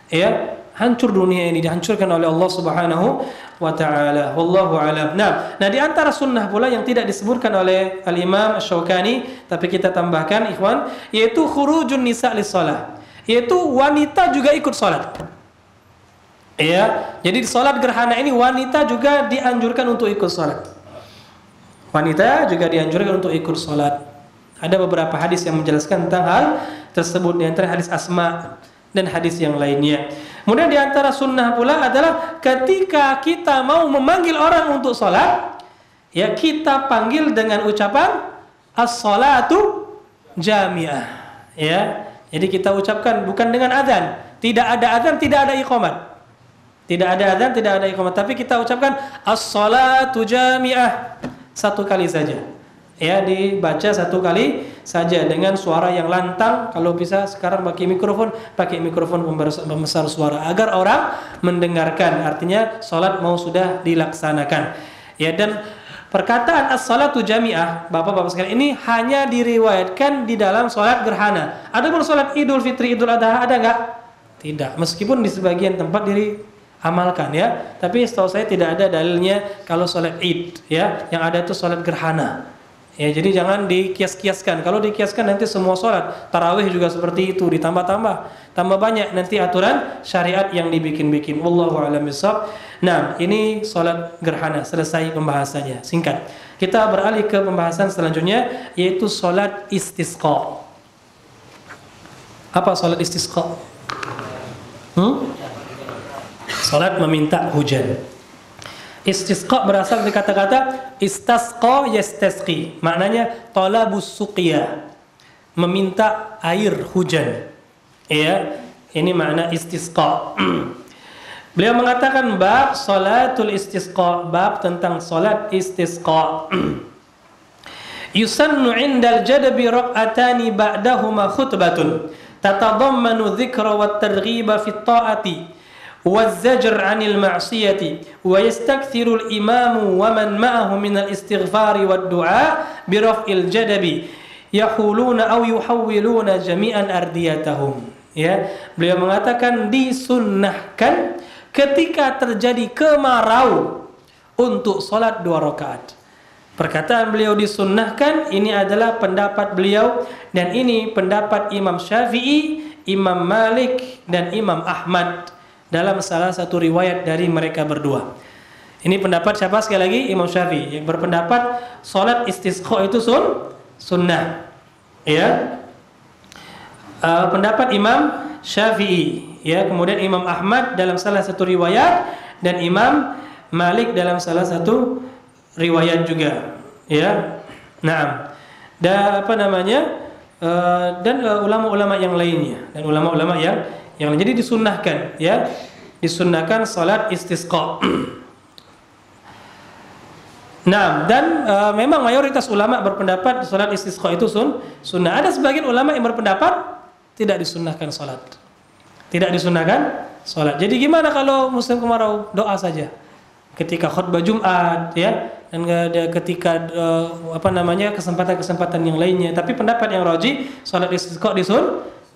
Ya, hancur dunia ini, dihancurkan oleh Allah Subhanahu wa taala. Wallahu a'lam. Nah, di antara sunnah pula yang tidak disebutkan oleh Al-Imam Syaukani, tapi kita tambahkan ikhwan, yaitu khurujun nisa' lis-shalah. Yaitu wanita juga ikut salat. Ya, jadi di salat gerhana ini wanita juga dianjurkan untuk ikut salat. Wanita juga dianjurkan untuk ikut salat. Ada beberapa hadis yang menjelaskan tentang hal tersebut, di antara hadis Asma' dan hadis yang lainnya. Kemudian di antara sunnah pula adalah ketika kita mau memanggil orang untuk sholat, ya kita panggil dengan ucapan as-sholatu jami'ah. Ya, jadi kita ucapkan bukan dengan azan. Tidak ada azan, tidak ada iqamat. Tidak ada azan, tidak ada iqamat. Tapi kita ucapkan as-sholatu jami'ah satu kali saja. Ya, dibaca satu kali saja dengan suara yang lantang. Kalau bisa sekarang pakai mikrofon pembesar suara agar orang mendengarkan. Artinya salat mau sudah dilaksanakan. Ya, dan perkataan as-salatu jami'ah, Bapak-bapak sekalian, ini hanya diriwayatkan di dalam salat gerhana. Adapun salat Idul Fitri, Idul Adha ada enggak? Tidak. Meskipun di sebagian tempat amalkan ya, tapi setahu saya tidak ada dalilnya kalau salat Id ya. Yang ada itu salat gerhana. Ya, jadi jangan dikias-kiaskan. Kalau dikiaskan nanti semua sholat tarawih juga seperti itu, ditambah banyak nanti aturan syariat yang dibikin-bikin. Wallahu a'lam bishawab. Nah, ini sholat gerhana, selesai pembahasannya. Singkat. Kita beralih ke pembahasan selanjutnya, yaitu sholat istisqa. Apa sholat istisqa? Sholat meminta hujan. Istisqa berasal dari kata-kata istasqa yastasqi, maknanya talabus suqya, meminta air hujan. Ya, ini makna istisqa. Beliau mengatakan bab salatul istisqa, bab tentang salat istisqa. Yusannu 'indal jadbi raq'atani ba'dahuma khutbatun tatadammanu dzikra wat targhiba fit ta'ati والزجر عن المعصية ويستكثر الإمام ومن معه من الاستغفار والدعاء برفع الجدب يحولون أو يحولون جميعا أرديتهم. Ya, beliau mengatakan disunnahkan ketika terjadi kemarau untuk solat dua rakaat. Perkataan beliau disunnahkan ini adalah pendapat beliau, dan ini pendapat Imam Syafi'i, Imam Malik, dan Imam Ahmad dalam salah satu riwayat dari mereka berdua. Ini pendapat siapa? Sekali lagi, Imam Syafi'i yang berpendapat salat istisqa itu sunnah. Ya, pendapat Imam Syafi'i. Ya, kemudian Imam Ahmad dalam salah satu riwayat, dan Imam Malik dalam salah satu riwayat juga. Ya, naam. Dan ulama-ulama yang lainnya, dan ulama-ulama yang jadi disunnahkan, ya, disunnahkan salat istisqa. Nah, dan memang mayoritas ulama berpendapat salat istisqa itu sunnah. Ada sebagian ulama yang berpendapat tidak disunnahkan salat. Tidak disunnahkan salat. Jadi gimana kalau musim kemarau? Doa saja. Ketika khutbah Jumat, ya, dan ketika kesempatan-kesempatan yang lainnya. Tapi pendapat yang rajih, salat istisqa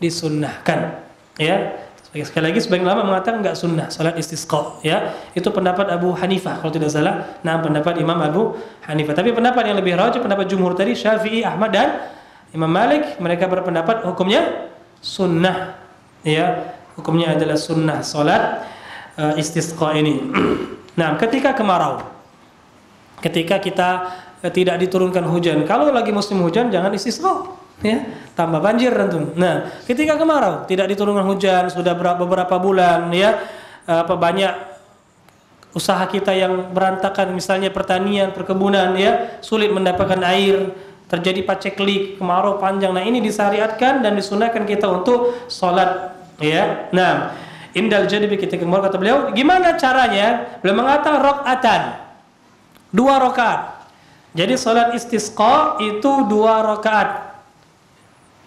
disunnahkan. Ya, sekali lagi sebagian ulama mengatakan enggak sunnah salat istisqa, ya. Itu pendapat Abu Hanifah kalau tidak salah. Nah, pendapat Imam Abu Hanifah. Tapi pendapat yang lebih rajih, pendapat jumhur tadi, Syafi'i, Ahmad, dan Imam Malik, mereka berpendapat hukumnya sunnah. Ya, hukumnya adalah sunnah salat istisqa ini. Nah, ketika kemarau, ketika kita tidak diturunkan hujan, kalau lagi musim hujan jangan istisqa. Ya, tambah banjir tentu. Nah, ketika kemarau tidak diturunkan hujan sudah beberapa bulan, ya, banyak usaha kita yang berantakan, misalnya pertanian, perkebunan, ya, sulit mendapatkan air, terjadi paceklik, kemarau panjang. Nah, ini disyariatkan dan disunahkan kita untuk sholat, ya. Nah, indal jadbi, ketika kemarau, kata beliau, gimana caranya? Beliau mengatakan rakaatan, dua rakaat. Jadi sholat istisqa itu dua rakaat.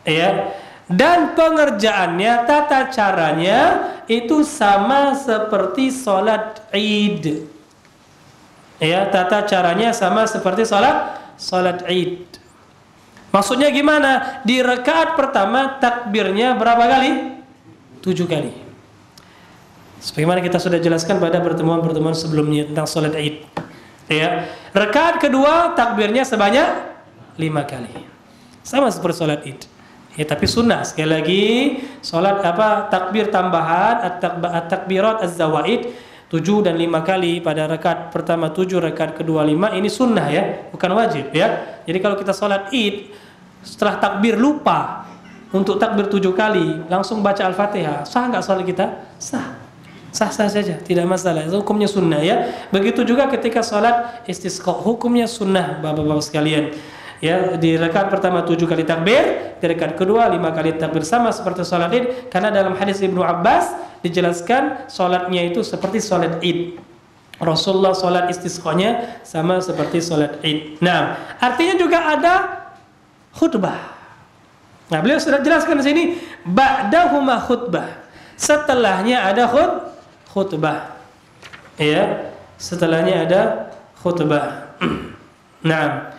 Ya, dan pengerjaannya, tata caranya itu sama seperti salat Id. Ya, tata caranya sama seperti salat Id. Maksudnya gimana? Di rakaat pertama takbirnya berapa kali? 7 kali. Sebagaimana kita sudah jelaskan pada pertemuan-pertemuan sebelumnya tentang sholat Id. Ya, rakaat kedua takbirnya sebanyak 5 kali. Sama seperti sholat Id. Ya, tapi sunnah. Sekali lagi, sholat apa? Takbir tambahan at-takbirat az-zawaid 7 dan 5 kali pada rakaat pertama 7, rakaat kedua 5. Ini sunnah ya, bukan wajib ya. Jadi kalau kita sholat Id setelah takbir lupa untuk takbir 7 kali, langsung baca Al-Fatihah. Sah nggak sholat kita? Sah. Sah-sah saja, tidak masalah. Itu hukumnya sunnah ya. Begitu juga ketika salat istisqa, hukumnya sunnah Bapak-bapak sekalian. Ya, di rakaat pertama 7 kali takbir, di rakaat kedua 5 kali takbir, sama seperti salat Id, karena dalam hadis Ibnu Abbas dijelaskan salatnya itu seperti salat Id. Rasulullah salat istisqanya sama seperti salat Id. Nah, artinya juga ada khutbah. Nah, beliau sudah jelaskan di sini ba'dahuma khutbah. Setelahnya ada khutbah. Ya, setelahnya ada khutbah. Nah.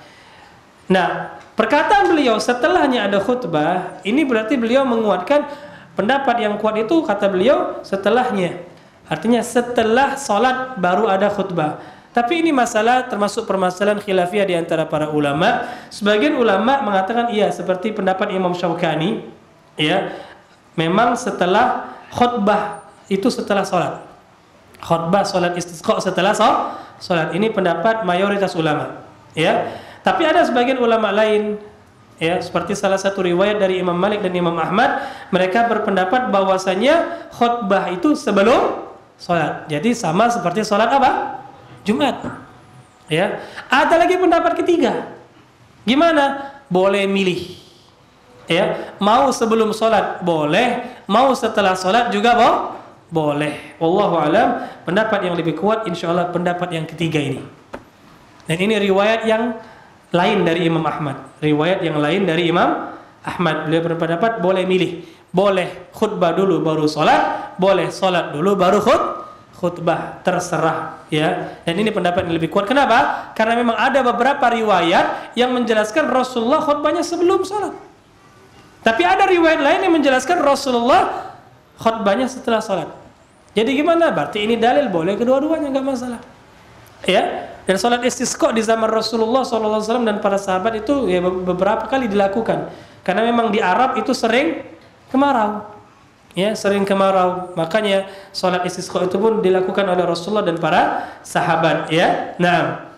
Nah, perkataan beliau setelahnya ada khutbah, ini berarti beliau menguatkan pendapat yang kuat itu, kata beliau setelahnya. Artinya setelah salat baru ada khutbah. Tapi ini masalah termasuk permasalahan khilafiyah di antara para ulama. Sebagian ulama mengatakan iya seperti pendapat Imam Syaukani, ya. Memang setelah khutbah itu setelah salat. Khutbah salat istisqa setelah salat. Ini pendapat mayoritas ulama, ya. Tapi ada sebagian ulama lain, ya, seperti salah satu riwayat dari Imam Malik dan Imam Ahmad, mereka berpendapat bahwasanya khutbah itu sebelum salat. Jadi sama seperti salat apa? Jumat. Ya. Ada lagi pendapat ketiga. Gimana? Boleh milih. Ya, mau sebelum salat boleh, mau setelah salat juga boleh. Wallahu alam, pendapat yang lebih kuat insyaallah pendapat yang ketiga ini. Dan ini riwayat yang lain dari Imam Ahmad. Riwayat yang lain dari Imam Ahmad, beliau berpendapat boleh milih. Boleh khutbah dulu baru salat, boleh salat dulu baru khutbah, terserah ya. Dan ini pendapat yang lebih kuat. Kenapa? Karena memang ada beberapa riwayat yang menjelaskan Rasulullah khutbahnya sebelum salat. Tapi ada riwayat lain yang menjelaskan Rasulullah khutbahnya setelah salat. Jadi gimana? Berarti ini dalil boleh kedua-duanya, enggak masalah. Ya. Dan salat istisqa di zaman Rasulullah sallallahu alaihi wasallam dan para sahabat itu ya beberapa kali dilakukan. Karena memang di Arab itu sering kemarau. Ya, sering kemarau. Makanya salat istisqa itu pun dilakukan oleh Rasulullah dan para sahabat, ya. Nah,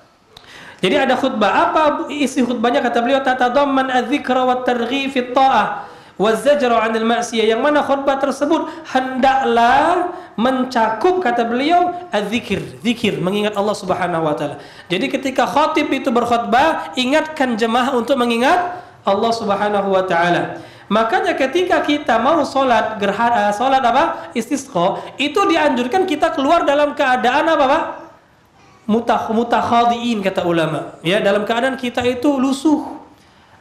jadi ada khutbah, apa isi khutbahnya? Kata beliau tatadamman adz-dzikra wat targhib fit ta'ah waz-zajru 'anil ma'siyah, yang mana khutbah tersebut hendaklah mencakup, kata beliau, zikir, mengingat Allah Subhanahu wa taala. Jadi ketika khatib itu berkhutbah, ingatkan jemaah untuk mengingat Allah Subhanahu wa taala. Makanya ketika kita mau salat gerhana, salat apa? Istisqa, itu dianjurkan kita keluar dalam keadaan apa, Pak? Mutakhadiin, kata ulama, ya, dalam keadaan kita itu lusuh,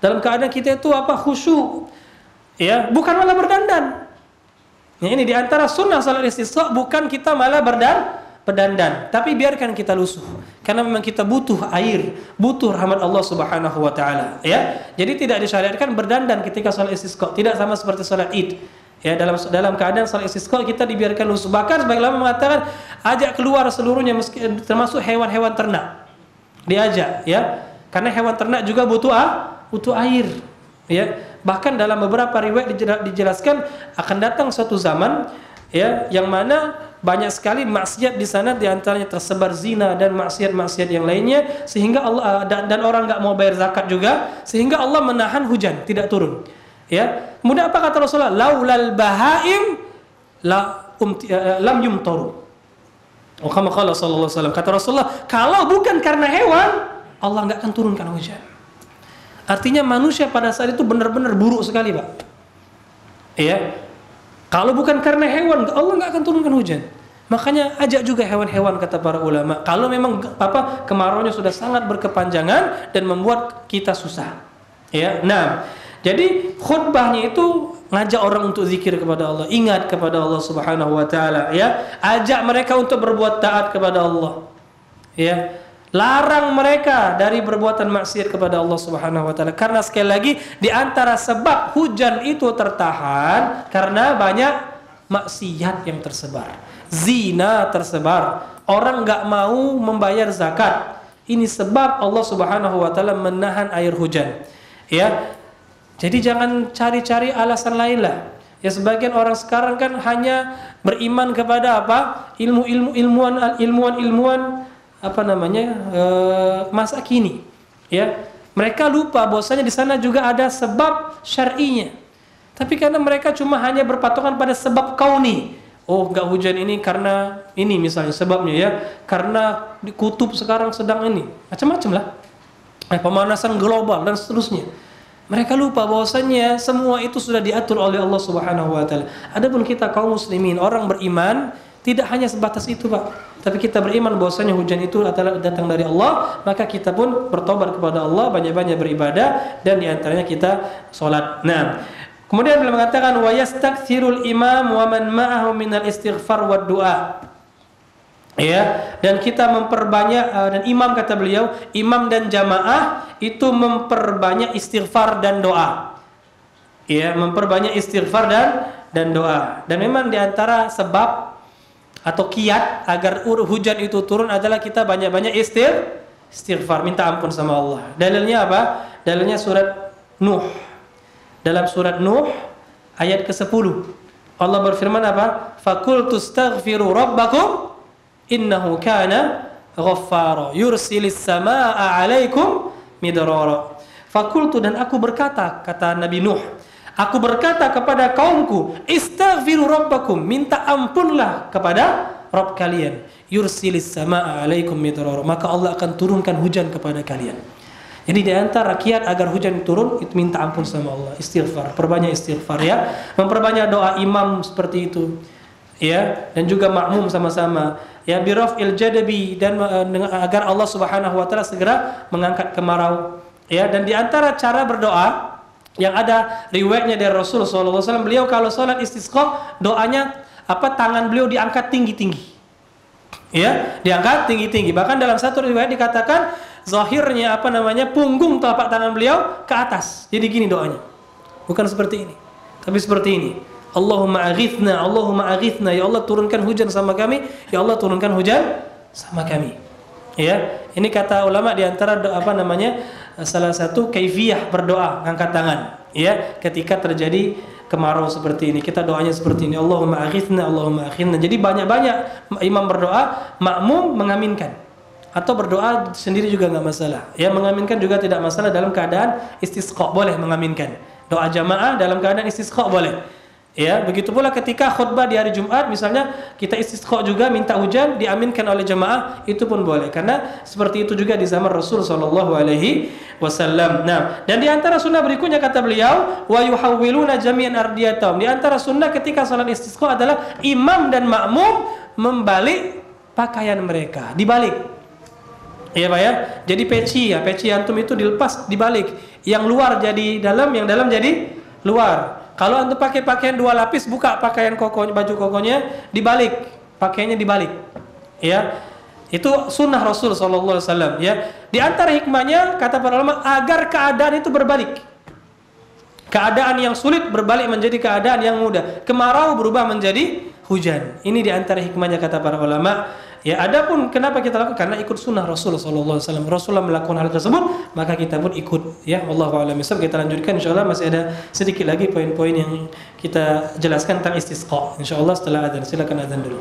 dalam keadaan kita itu apa, khusyuk, ya, bukan malah berdandan. Ya, ini diantara sunnah salat istisqa, bukan kita malah berdandan, tapi biarkan kita lusuh, karena memang kita butuh air, butuh rahmat Allah Subhanahu wa taala, ya. Jadi tidak disyariatkan berdandan ketika salat istisqa, tidak sama seperti salat Id. Ya, dalam keadaan salat istisqa kita dibiarkan lusuh. Bahkan sebagian ulama mengatakan ajak keluar seluruhnya, termasuk hewan-hewan ternak. Diajak, ya. Karena hewan ternak juga butuh air, ya. Bahkan dalam beberapa riwayat dijelaskan akan datang suatu zaman, ya, yang mana banyak sekali maksiat di sana, di antaranya tersebar zina dan maksiat-maksiat yang lainnya, sehingga Allah dan orang enggak mau bayar zakat juga, sehingga Allah menahan hujan tidak turun. Ya, kemudian apa kata Rasulullah? Laulal bahaim lam yumtaru. Kama qala sallallahu alaihi wasallam. Kata Rasulullah, kalau bukan karena hewan, Allah enggak akan turunkan hujan. Artinya manusia pada saat itu benar-benar buruk sekali, Pak. Ya. Kalau bukan karena hewan, Allah enggak akan turunkan hujan. Makanya ajak juga hewan-hewan, kata para ulama. Kalau memang apa kemarauannya sudah sangat berkepanjangan dan membuat kita susah. Ya. Nah, jadi khutbahnya itu ngajak orang untuk zikir kepada Allah, ingat kepada Allah Subhanahu wa taala, ya. Ajak mereka untuk berbuat taat kepada Allah. Ya. Larang mereka dari perbuatan maksiat kepada Allah Subhanahu wa taala. Karena sekali lagi di antara sebab hujan itu tertahan karena banyak maksiat yang tersebar. zina tersebar, orang nggak mau membayar zakat. Ini sebab Allah Subhanahu wa taala menahan air hujan. Ya. Jadi jangan cari-cari alasan lain lah. Ya, sebagian orang sekarang kan hanya beriman kepada apa? Ilmuwan apa namanya? Masa kini. Ya. Mereka lupa bahwasanya di sana juga ada sebab syar'inya. Tapi karena mereka cuma hanya berpatokan pada sebab kauni. Oh, enggak hujan ini karena ini misalnya sebabnya ya. Karena di kutub sekarang sedang ini. Macam-macam lah. Pemanasan global dan seterusnya. Mereka lupa bahwasanya semua itu sudah diatur oleh Allah Subhanahu wa taala. Adapun kita kaum muslimin, orang beriman tidak hanya sebatas itu, Pak. Tapi kita beriman bahwasanya hujan itu adalah datang dari Allah, maka kita pun bertobat kepada Allah, banyak-banyak beribadah dan di antaranya kita salat. Nah, kemudian beliau mengatakan wa yastakthirul imam wa man ma'ahu minal istighfar wad du'a. Ya, dan kita memperbanyak dan imam kata beliau, imam dan jamaah itu memperbanyak istighfar dan doa. Ya, memperbanyak istighfar dan doa. Dan memang diantara sebab atau kiat agar hujan itu turun adalah kita banyak-banyak istighfar, minta ampun sama Allah. Dalilnya apa? Dalilnya surat Nuh. Dalam surat Nuh ayat ke-10 Allah berfirman apa? Fakultustaghfiru rabbakum innahu kana ghaffara yursilis samaa 'alaikum midrara. Fakultu, dan aku berkata, kata Nabi Nuh, aku berkata kepada kaumku, istaghfiru rabbakum, minta ampunlah kepada Rabb kalian, yursilis samaa 'alaikum midrara, maka Allah akan turunkan hujan kepada kalian. Jadi di antara kiat agar hujan turun itu minta ampun sama Allah, istighfar, perbanyak istighfar ya, memperbanyak doa imam seperti itu. Ya, dan juga makmum sama-sama. Ya, birafil jadabi, dan agar Allah Subhanahu wa taala segera mengangkat kemarau. Ya, dan di antara cara berdoa yang ada riwayatnya dari Rasul sallallahu alaihi wasallam, beliau kalau salat istisqa doanya apa? Tangan beliau diangkat tinggi-tinggi. Ya, diangkat tinggi-tinggi. Bahkan dalam satu riwayat dikatakan zahirnya apa namanya? Punggung telapak tangan beliau ke atas. Jadi gini doanya. Bukan seperti ini, tapi seperti ini. Allahumma aghithna, ya Allah turunkan hujan sama kami, ya Allah turunkan hujan sama kami. Ya, ini kata ulama di antara apa namanya salah satu kaifiyah berdoa angkat tangan. Ya, ketika terjadi kemarau seperti ini, kita doanya seperti ini, Allahumma aghithna. Jadi banyak-banyak imam berdoa, makmum mengaminkan atau berdoa sendiri juga nggak masalah. Ya, mengaminkan juga tidak masalah dalam keadaan istisqa boleh mengaminkan. Doa jamaah dalam keadaan istisqa boleh. Ya, begitu pula ketika khutbah di hari Jumat misalnya kita istisqa juga minta hujan diaminkan oleh jemaah, itu pun boleh karena seperti itu juga di zaman Rasul sallallahu alaihi wasallam. Nah, dan di antara sunnah berikutnya kata beliau wa yuhawwiluna jami'an ardiyatum. Di antara sunnah ketika salat istisqa adalah imam dan makmum membalik pakaian mereka, dibalik. Iya, Pak ya. Jadi peci antum itu dilepas, dibalik. Yang luar jadi dalam, yang dalam jadi luar. Kalau antum pakai pakaian dua lapis, buka pakaian kokonya, baju kokonya, dibalik, pakaiannya dibalik. Ya, itu sunnah Rasul sallallahu alaihi wasallam. Ya, di antara hikmahnya kata para ulama agar keadaan itu berbalik. Keadaan yang sulit berbalik menjadi keadaan yang mudah. Kemarau berubah menjadi hujan. Ini di antara hikmahnya kata para ulama. Ya, adapun kenapa kita lakukan? Karena ikut sunnah Rasul sallallahu alaihi wasallam. Rasulullah melakukan hal tersebut, maka kita pun ikut. Ya, wallahu a'lam. Kita lanjutkan insyaallah, masih ada sedikit lagi poin-poin yang kita jelaskan tentang istisqa. Insyaallah setelah azan. Silakan azan dulu.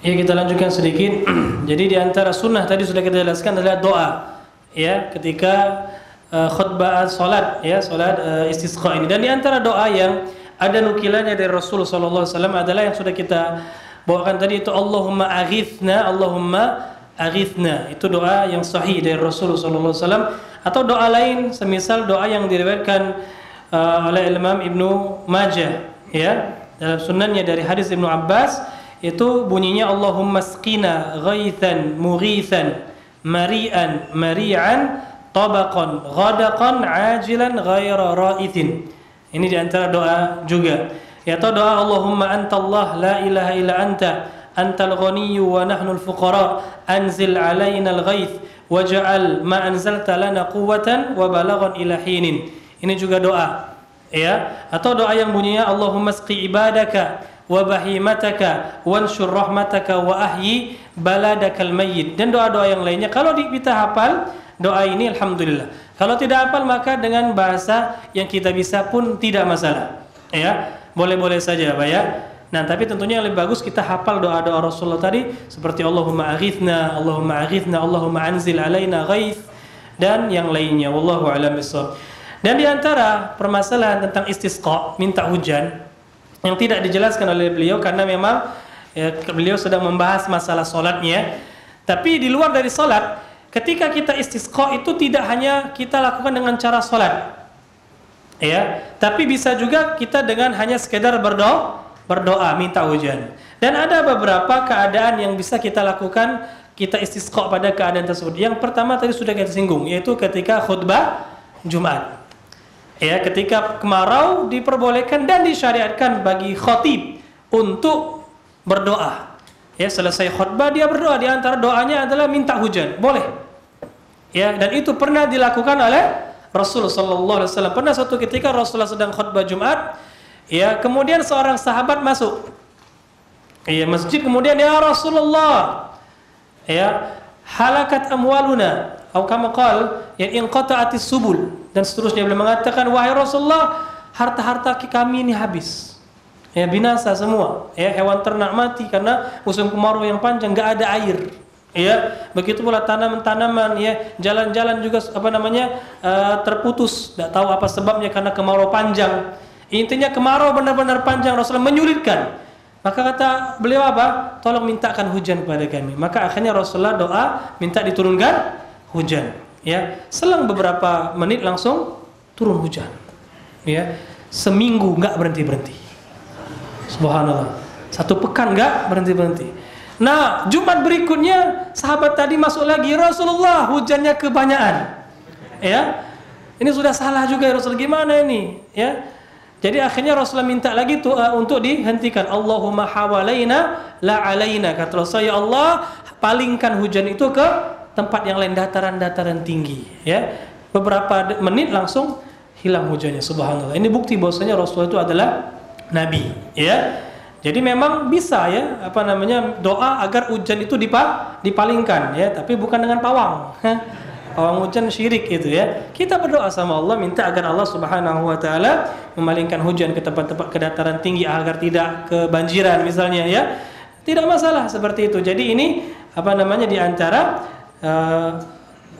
Ya, kita lanjutkan sedikit. Jadi di antara sunnah tadi sudah kita jelaskan adalah doa. Ya, ketika khutbah salat, ya salat istisqa ini. Dan di antara doa yang ada nukilannya dari Rasul sallallahu alaihi wasallam adalah yang sudah kita bawakan tadi itu Allahumma aghithna. Itu doa yang sahih dari Rasul sallallahu alaihi wasallam, atau doa lain semisal doa yang diriwayatkan oleh Imam Ibnu Majah ya dalam sunannya dari hadis Ibnu Abbas, itu bunyinya Allahumma asqina ghaithan mughithan mari'an tabaqan ghadaqan ajilan ghaira ra'ithin. Ini di antara doa juga. Yaitu doa Allahumma antallah la ilaha illa anta antal ghaniyyu wa nahnul fuqara anzil alaina al-ghaith waj'al ma anzalta lana quwwatan wa balaghan ila hinin. Ini juga doa, ya, atau doa yang bunyinya Allahumma sqi ibadaka wa bahimataka wanshur rahmataka wa ahyi baladakal mayyit, dan doa-doa yang lainnya. Kalau kita hafal doa ini, alhamdulillah. Kalau tidak hafal, maka dengan bahasa yang kita bisa pun tidak masalah, ya, boleh-boleh saja, Pak, ya. Nah, tapi tentunya yang lebih bagus kita hafal doa-doa Rasulullah tadi, seperti Allahumma aghithna, Allahumma anzil alaina ghaith, dan yang lainnya. Wallahu a'lam bishawab. Dan diantara permasalahan tentang istisqa, minta hujan, yang tidak dijelaskan oleh beliau, karena memang ya, beliau sedang membahas masalah solatnya. Tapi di luar dari solat, ketika kita istisqa itu tidak hanya kita lakukan dengan cara solat, ya, tapi bisa juga kita dengan hanya sekedar berdoa minta hujan. Dan ada beberapa keadaan yang bisa kita lakukan, kita istisqa pada keadaan tersebut. Yang pertama tadi sudah kita singgung, yaitu ketika khutbah Jumat, ya, ketika kemarau diperbolehkan dan disyariatkan bagi khatib untuk berdoa, ya, selesai khutbah dia berdoa, di antara doanya adalah minta hujan, boleh, ya. Dan itu pernah dilakukan oleh Rasulullah SAW. Pernah suatu ketika Rasulullah sedang khutbah Jumat, ya, kemudian seorang sahabat masuk, ya, masjid, kemudian ya Rasulullah, ya, halakat amwaluna atau kama qala ya inqata'atis subul, dan seterusnya. Beliau mengatakan, wahai Rasulullah, harta-harta kami ini habis, ya, binasa semua, ya, hewan ternak mati karena musim kemarau yang panjang, enggak ada air, ya, begitu pula tanaman-tanaman, ya, jalan-jalan juga terputus, enggak tahu apa sebabnya karena kemarau panjang. Intinya kemarau benar-benar panjang, Rasulullah menyulitkan. Maka kata beliau apa? Tolong mintakan hujan kepada kami. Maka akhirnya Rasulullah doa minta diturunkan hujan, ya. Selang beberapa menit langsung turun hujan, ya. Seminggu nggak berhenti-berhenti. Subhanallah. Satu pekan nggak berhenti-berhenti. Nah, Jumat berikutnya sahabat tadi masuk lagi, Rasulullah hujannya kebanyakan, ya. Ini sudah salah juga ya Rasul, gimana ini, ya. Jadi akhirnya Rasulullah minta lagi untuk dihentikan. Allahumma hawalaina la alaina, kata Rasul, ya Allah, palingkan hujan itu ke tempat yang lain, dataran-dataran tinggi, ya. Beberapa menit langsung hilang hujannya. Subhanallah. Ini bukti bahwasanya Rasulullah itu adalah nabi, ya. Jadi memang bisa, ya, doa agar hujan itu dipalingkan, ya, tapi bukan dengan pawang. Pawang hujan syirik itu, ya. Kita berdoa sama Allah, minta agar Allah Subhanahu wa taala memalingkan hujan ke tempat-tempat, ke dataran tinggi, agar tidak kebanjiran misalnya, ya. Tidak masalah seperti itu. Jadi ini di antara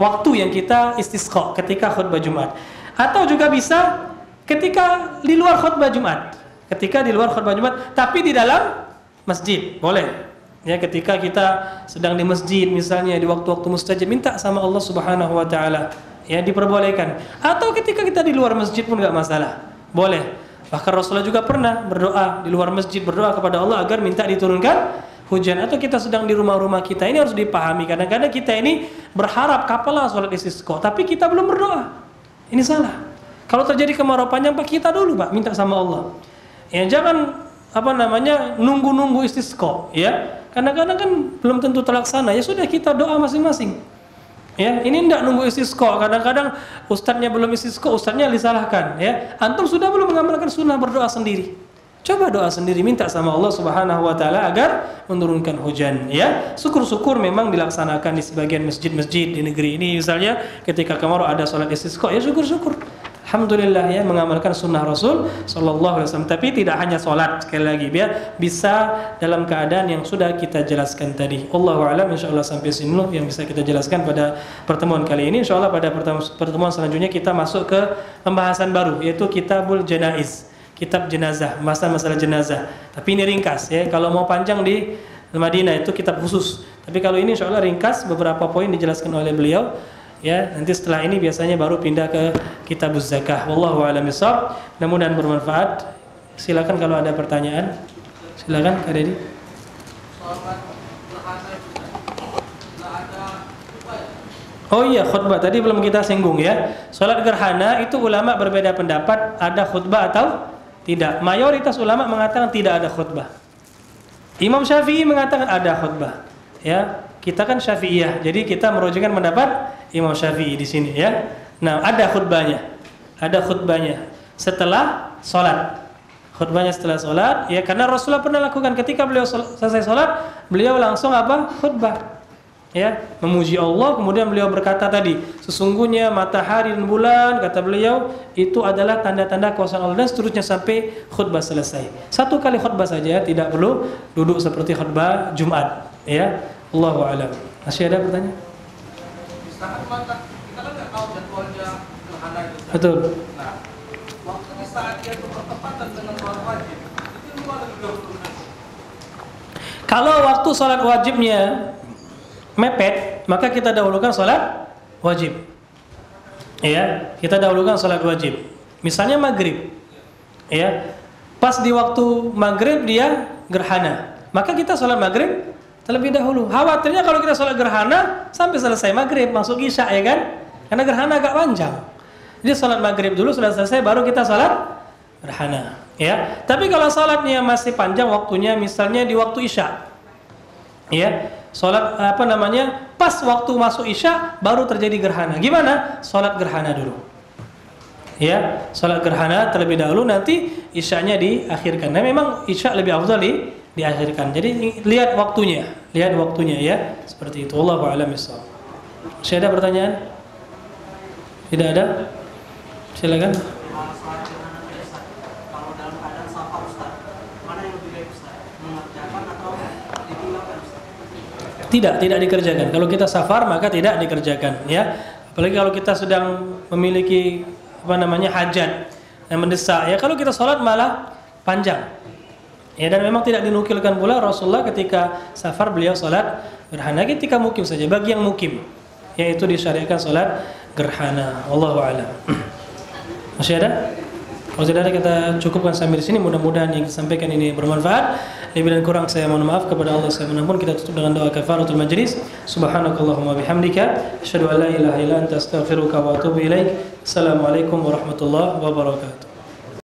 waktu yang kita istisqa ketika khutbah Jumat. Atau juga bisa ketika di luar khutbah Jumat. Ketika di luar khutbah Jumat tapi di dalam masjid, boleh. Ya, ketika kita sedang di masjid misalnya di waktu-waktu mustajab, minta sama Allah Subhanahu wa taala, ya, diperbolehkan. Atau ketika kita di luar masjid pun enggak masalah, boleh. Bahkan Rasulullah juga pernah berdoa di luar masjid, berdoa kepada Allah agar minta diturunkan hujan. Atau kita sedang di rumah-rumah kita, ini harus dipahami. Kadang-kadang kita ini berharap kapalah salat istisqa, tapi kita belum berdoa. Ini salah. Kalau terjadi kemarau panjang, Pak, kita dulu, Pak, minta sama Allah. Ya, jangan nunggu-nunggu istisqa, ya. Kadang-kadang kan belum tentu terlaksana, ya sudah kita doa masing-masing, ya. Ini tidak nunggu istisqa, kadang-kadang ustadznya belum istisqa, ustadznya disalahkan, ya. Antum sudah belum mengamalkan sunnah berdoa sendiri, coba doa sendiri, minta sama Allah Subhanahu wa taala agar menurunkan hujan, ya. Syukur-syukur memang dilaksanakan di sebagian masjid-masjid di negeri ini, misalnya ketika kemarau ada salat istisqa, ya syukur-syukur, alhamdulillah, ya, mengamalkan sunnah Rasul sallallahu alaihi wasallam. Tapi tidak hanya salat, sekali lagi, biar bisa dalam keadaan yang sudah kita jelaskan tadi. Wallahu a'lam, insyaallah sampai sini dulu yang bisa kita jelaskan pada pertemuan kali ini. Insyaallah pada pertemuan selanjutnya kita masuk ke pembahasan baru, yaitu Kitabul Janaiz, kitab jenazah, masalah jenazah. Tapi ini ringkas, ya. Kalau mau panjang di Madinah itu kitab khusus. Tapi kalau ini insyaallah ringkas, beberapa poin dijelaskan oleh beliau. Ya, nanti setelah ini biasanya baru pindah ke Kitabuz Zakah. Wallahu a'lam bishawab. Mudah-mudahan bermanfaat. Silakan kalau ada pertanyaan. Silakan Kak Dedi. Oh iya, khutbah tadi belum kita singgung, ya. Salat gerhana itu ulama berbeda pendapat, ada khutbah atau tidak. Mayoritas ulama mengatakan tidak ada khutbah. Imam Syafi'i mengatakan ada khutbah, ya. Kita kan Syafi'iyah, jadi kita merujukkan pendapat Imam Syafi'i di sini, ya. Nah, ada khutbahnya, ada khutbahnya setelah sholat. Khutbahnya setelah sholat, ya karena Rasulullah pernah lakukan ketika beliau selesai sholat, beliau langsung apa? Khutbah, ya memuji Allah. Kemudian beliau berkata tadi, sesungguhnya matahari dan bulan, kata beliau, itu adalah tanda-tanda kuasa Allah, dan seterusnya sampai khutbah selesai. Satu kali khutbah saja, tidak perlu duduk seperti khutbah Jumat, ya. Allahu a'lam. Masih ada pertanyaan? Kita kan nggak tahu jadwalnya gerhana itu. Betul. Nah, waktunya saat dia bertepatan dengan sholat wajib, itu luar biasa. Kalau waktu sholat wajibnya mepet, maka kita dahulukan sholat wajib. Ya, kita dahulukan sholat wajib. Misalnya maghrib, ya, pas di waktu maghrib dia gerhana, maka kita sholat maghrib terlebih dahulu. Khawatirnya kalau kita sholat gerhana sampai selesai maghrib, masuk isya, ya kan? Karena gerhana agak panjang. Jadi sholat maghrib dulu, sudah selesai baru kita sholat gerhana, ya. Tapi kalau sholatnya masih panjang waktunya, misalnya di waktu isya, ya, sholat apa namanya, pas waktu masuk isya baru terjadi gerhana. Gimana? Sholat gerhana dulu, ya, sholat gerhana terlebih dahulu, nanti isyanya diakhirkan. Nah, memang isya lebih afdal diakhirkan. Jadi lihat waktunya, ya, seperti itu. Wallahu a'lam bissawab. Masih ada pertanyaan? Tidak ada? Silakan. Kalau dalam keadaan safar, Ustaz, mana yang lebih baik, Ustaz? Mengerjakan atau ditinggalkan, Ustaz? Tidak dikerjakan. Kalau kita safar maka tidak dikerjakan, ya. Apalagi kalau kita sedang memiliki apa namanya hajat yang mendesak, ya. Kalau kita sholat malah panjang. Ya, dan memang tidak dinukilkan pula Rasulullah ketika safar beliau sholat gerhana, ketika mukim saja, bagi yang mukim, yaitu disyariatkan sholat gerhana. Wallahu a'lam. Masih ada? Kalau tidak ada, kita cukupkan sampai di sini. Mudah-mudahan yang disampaikan ini bermanfaat. Lebih dan kurang saya mohon maaf, kepada Allah saya menampun. Kita tutup dengan doa kafaratul majlis. Subhanakallahumma bihamdika, asyhadu an la ilaha illa anta, astaghfiruka wa atubu ilaik. Assalamualaikum warahmatullahi wabarakatuh.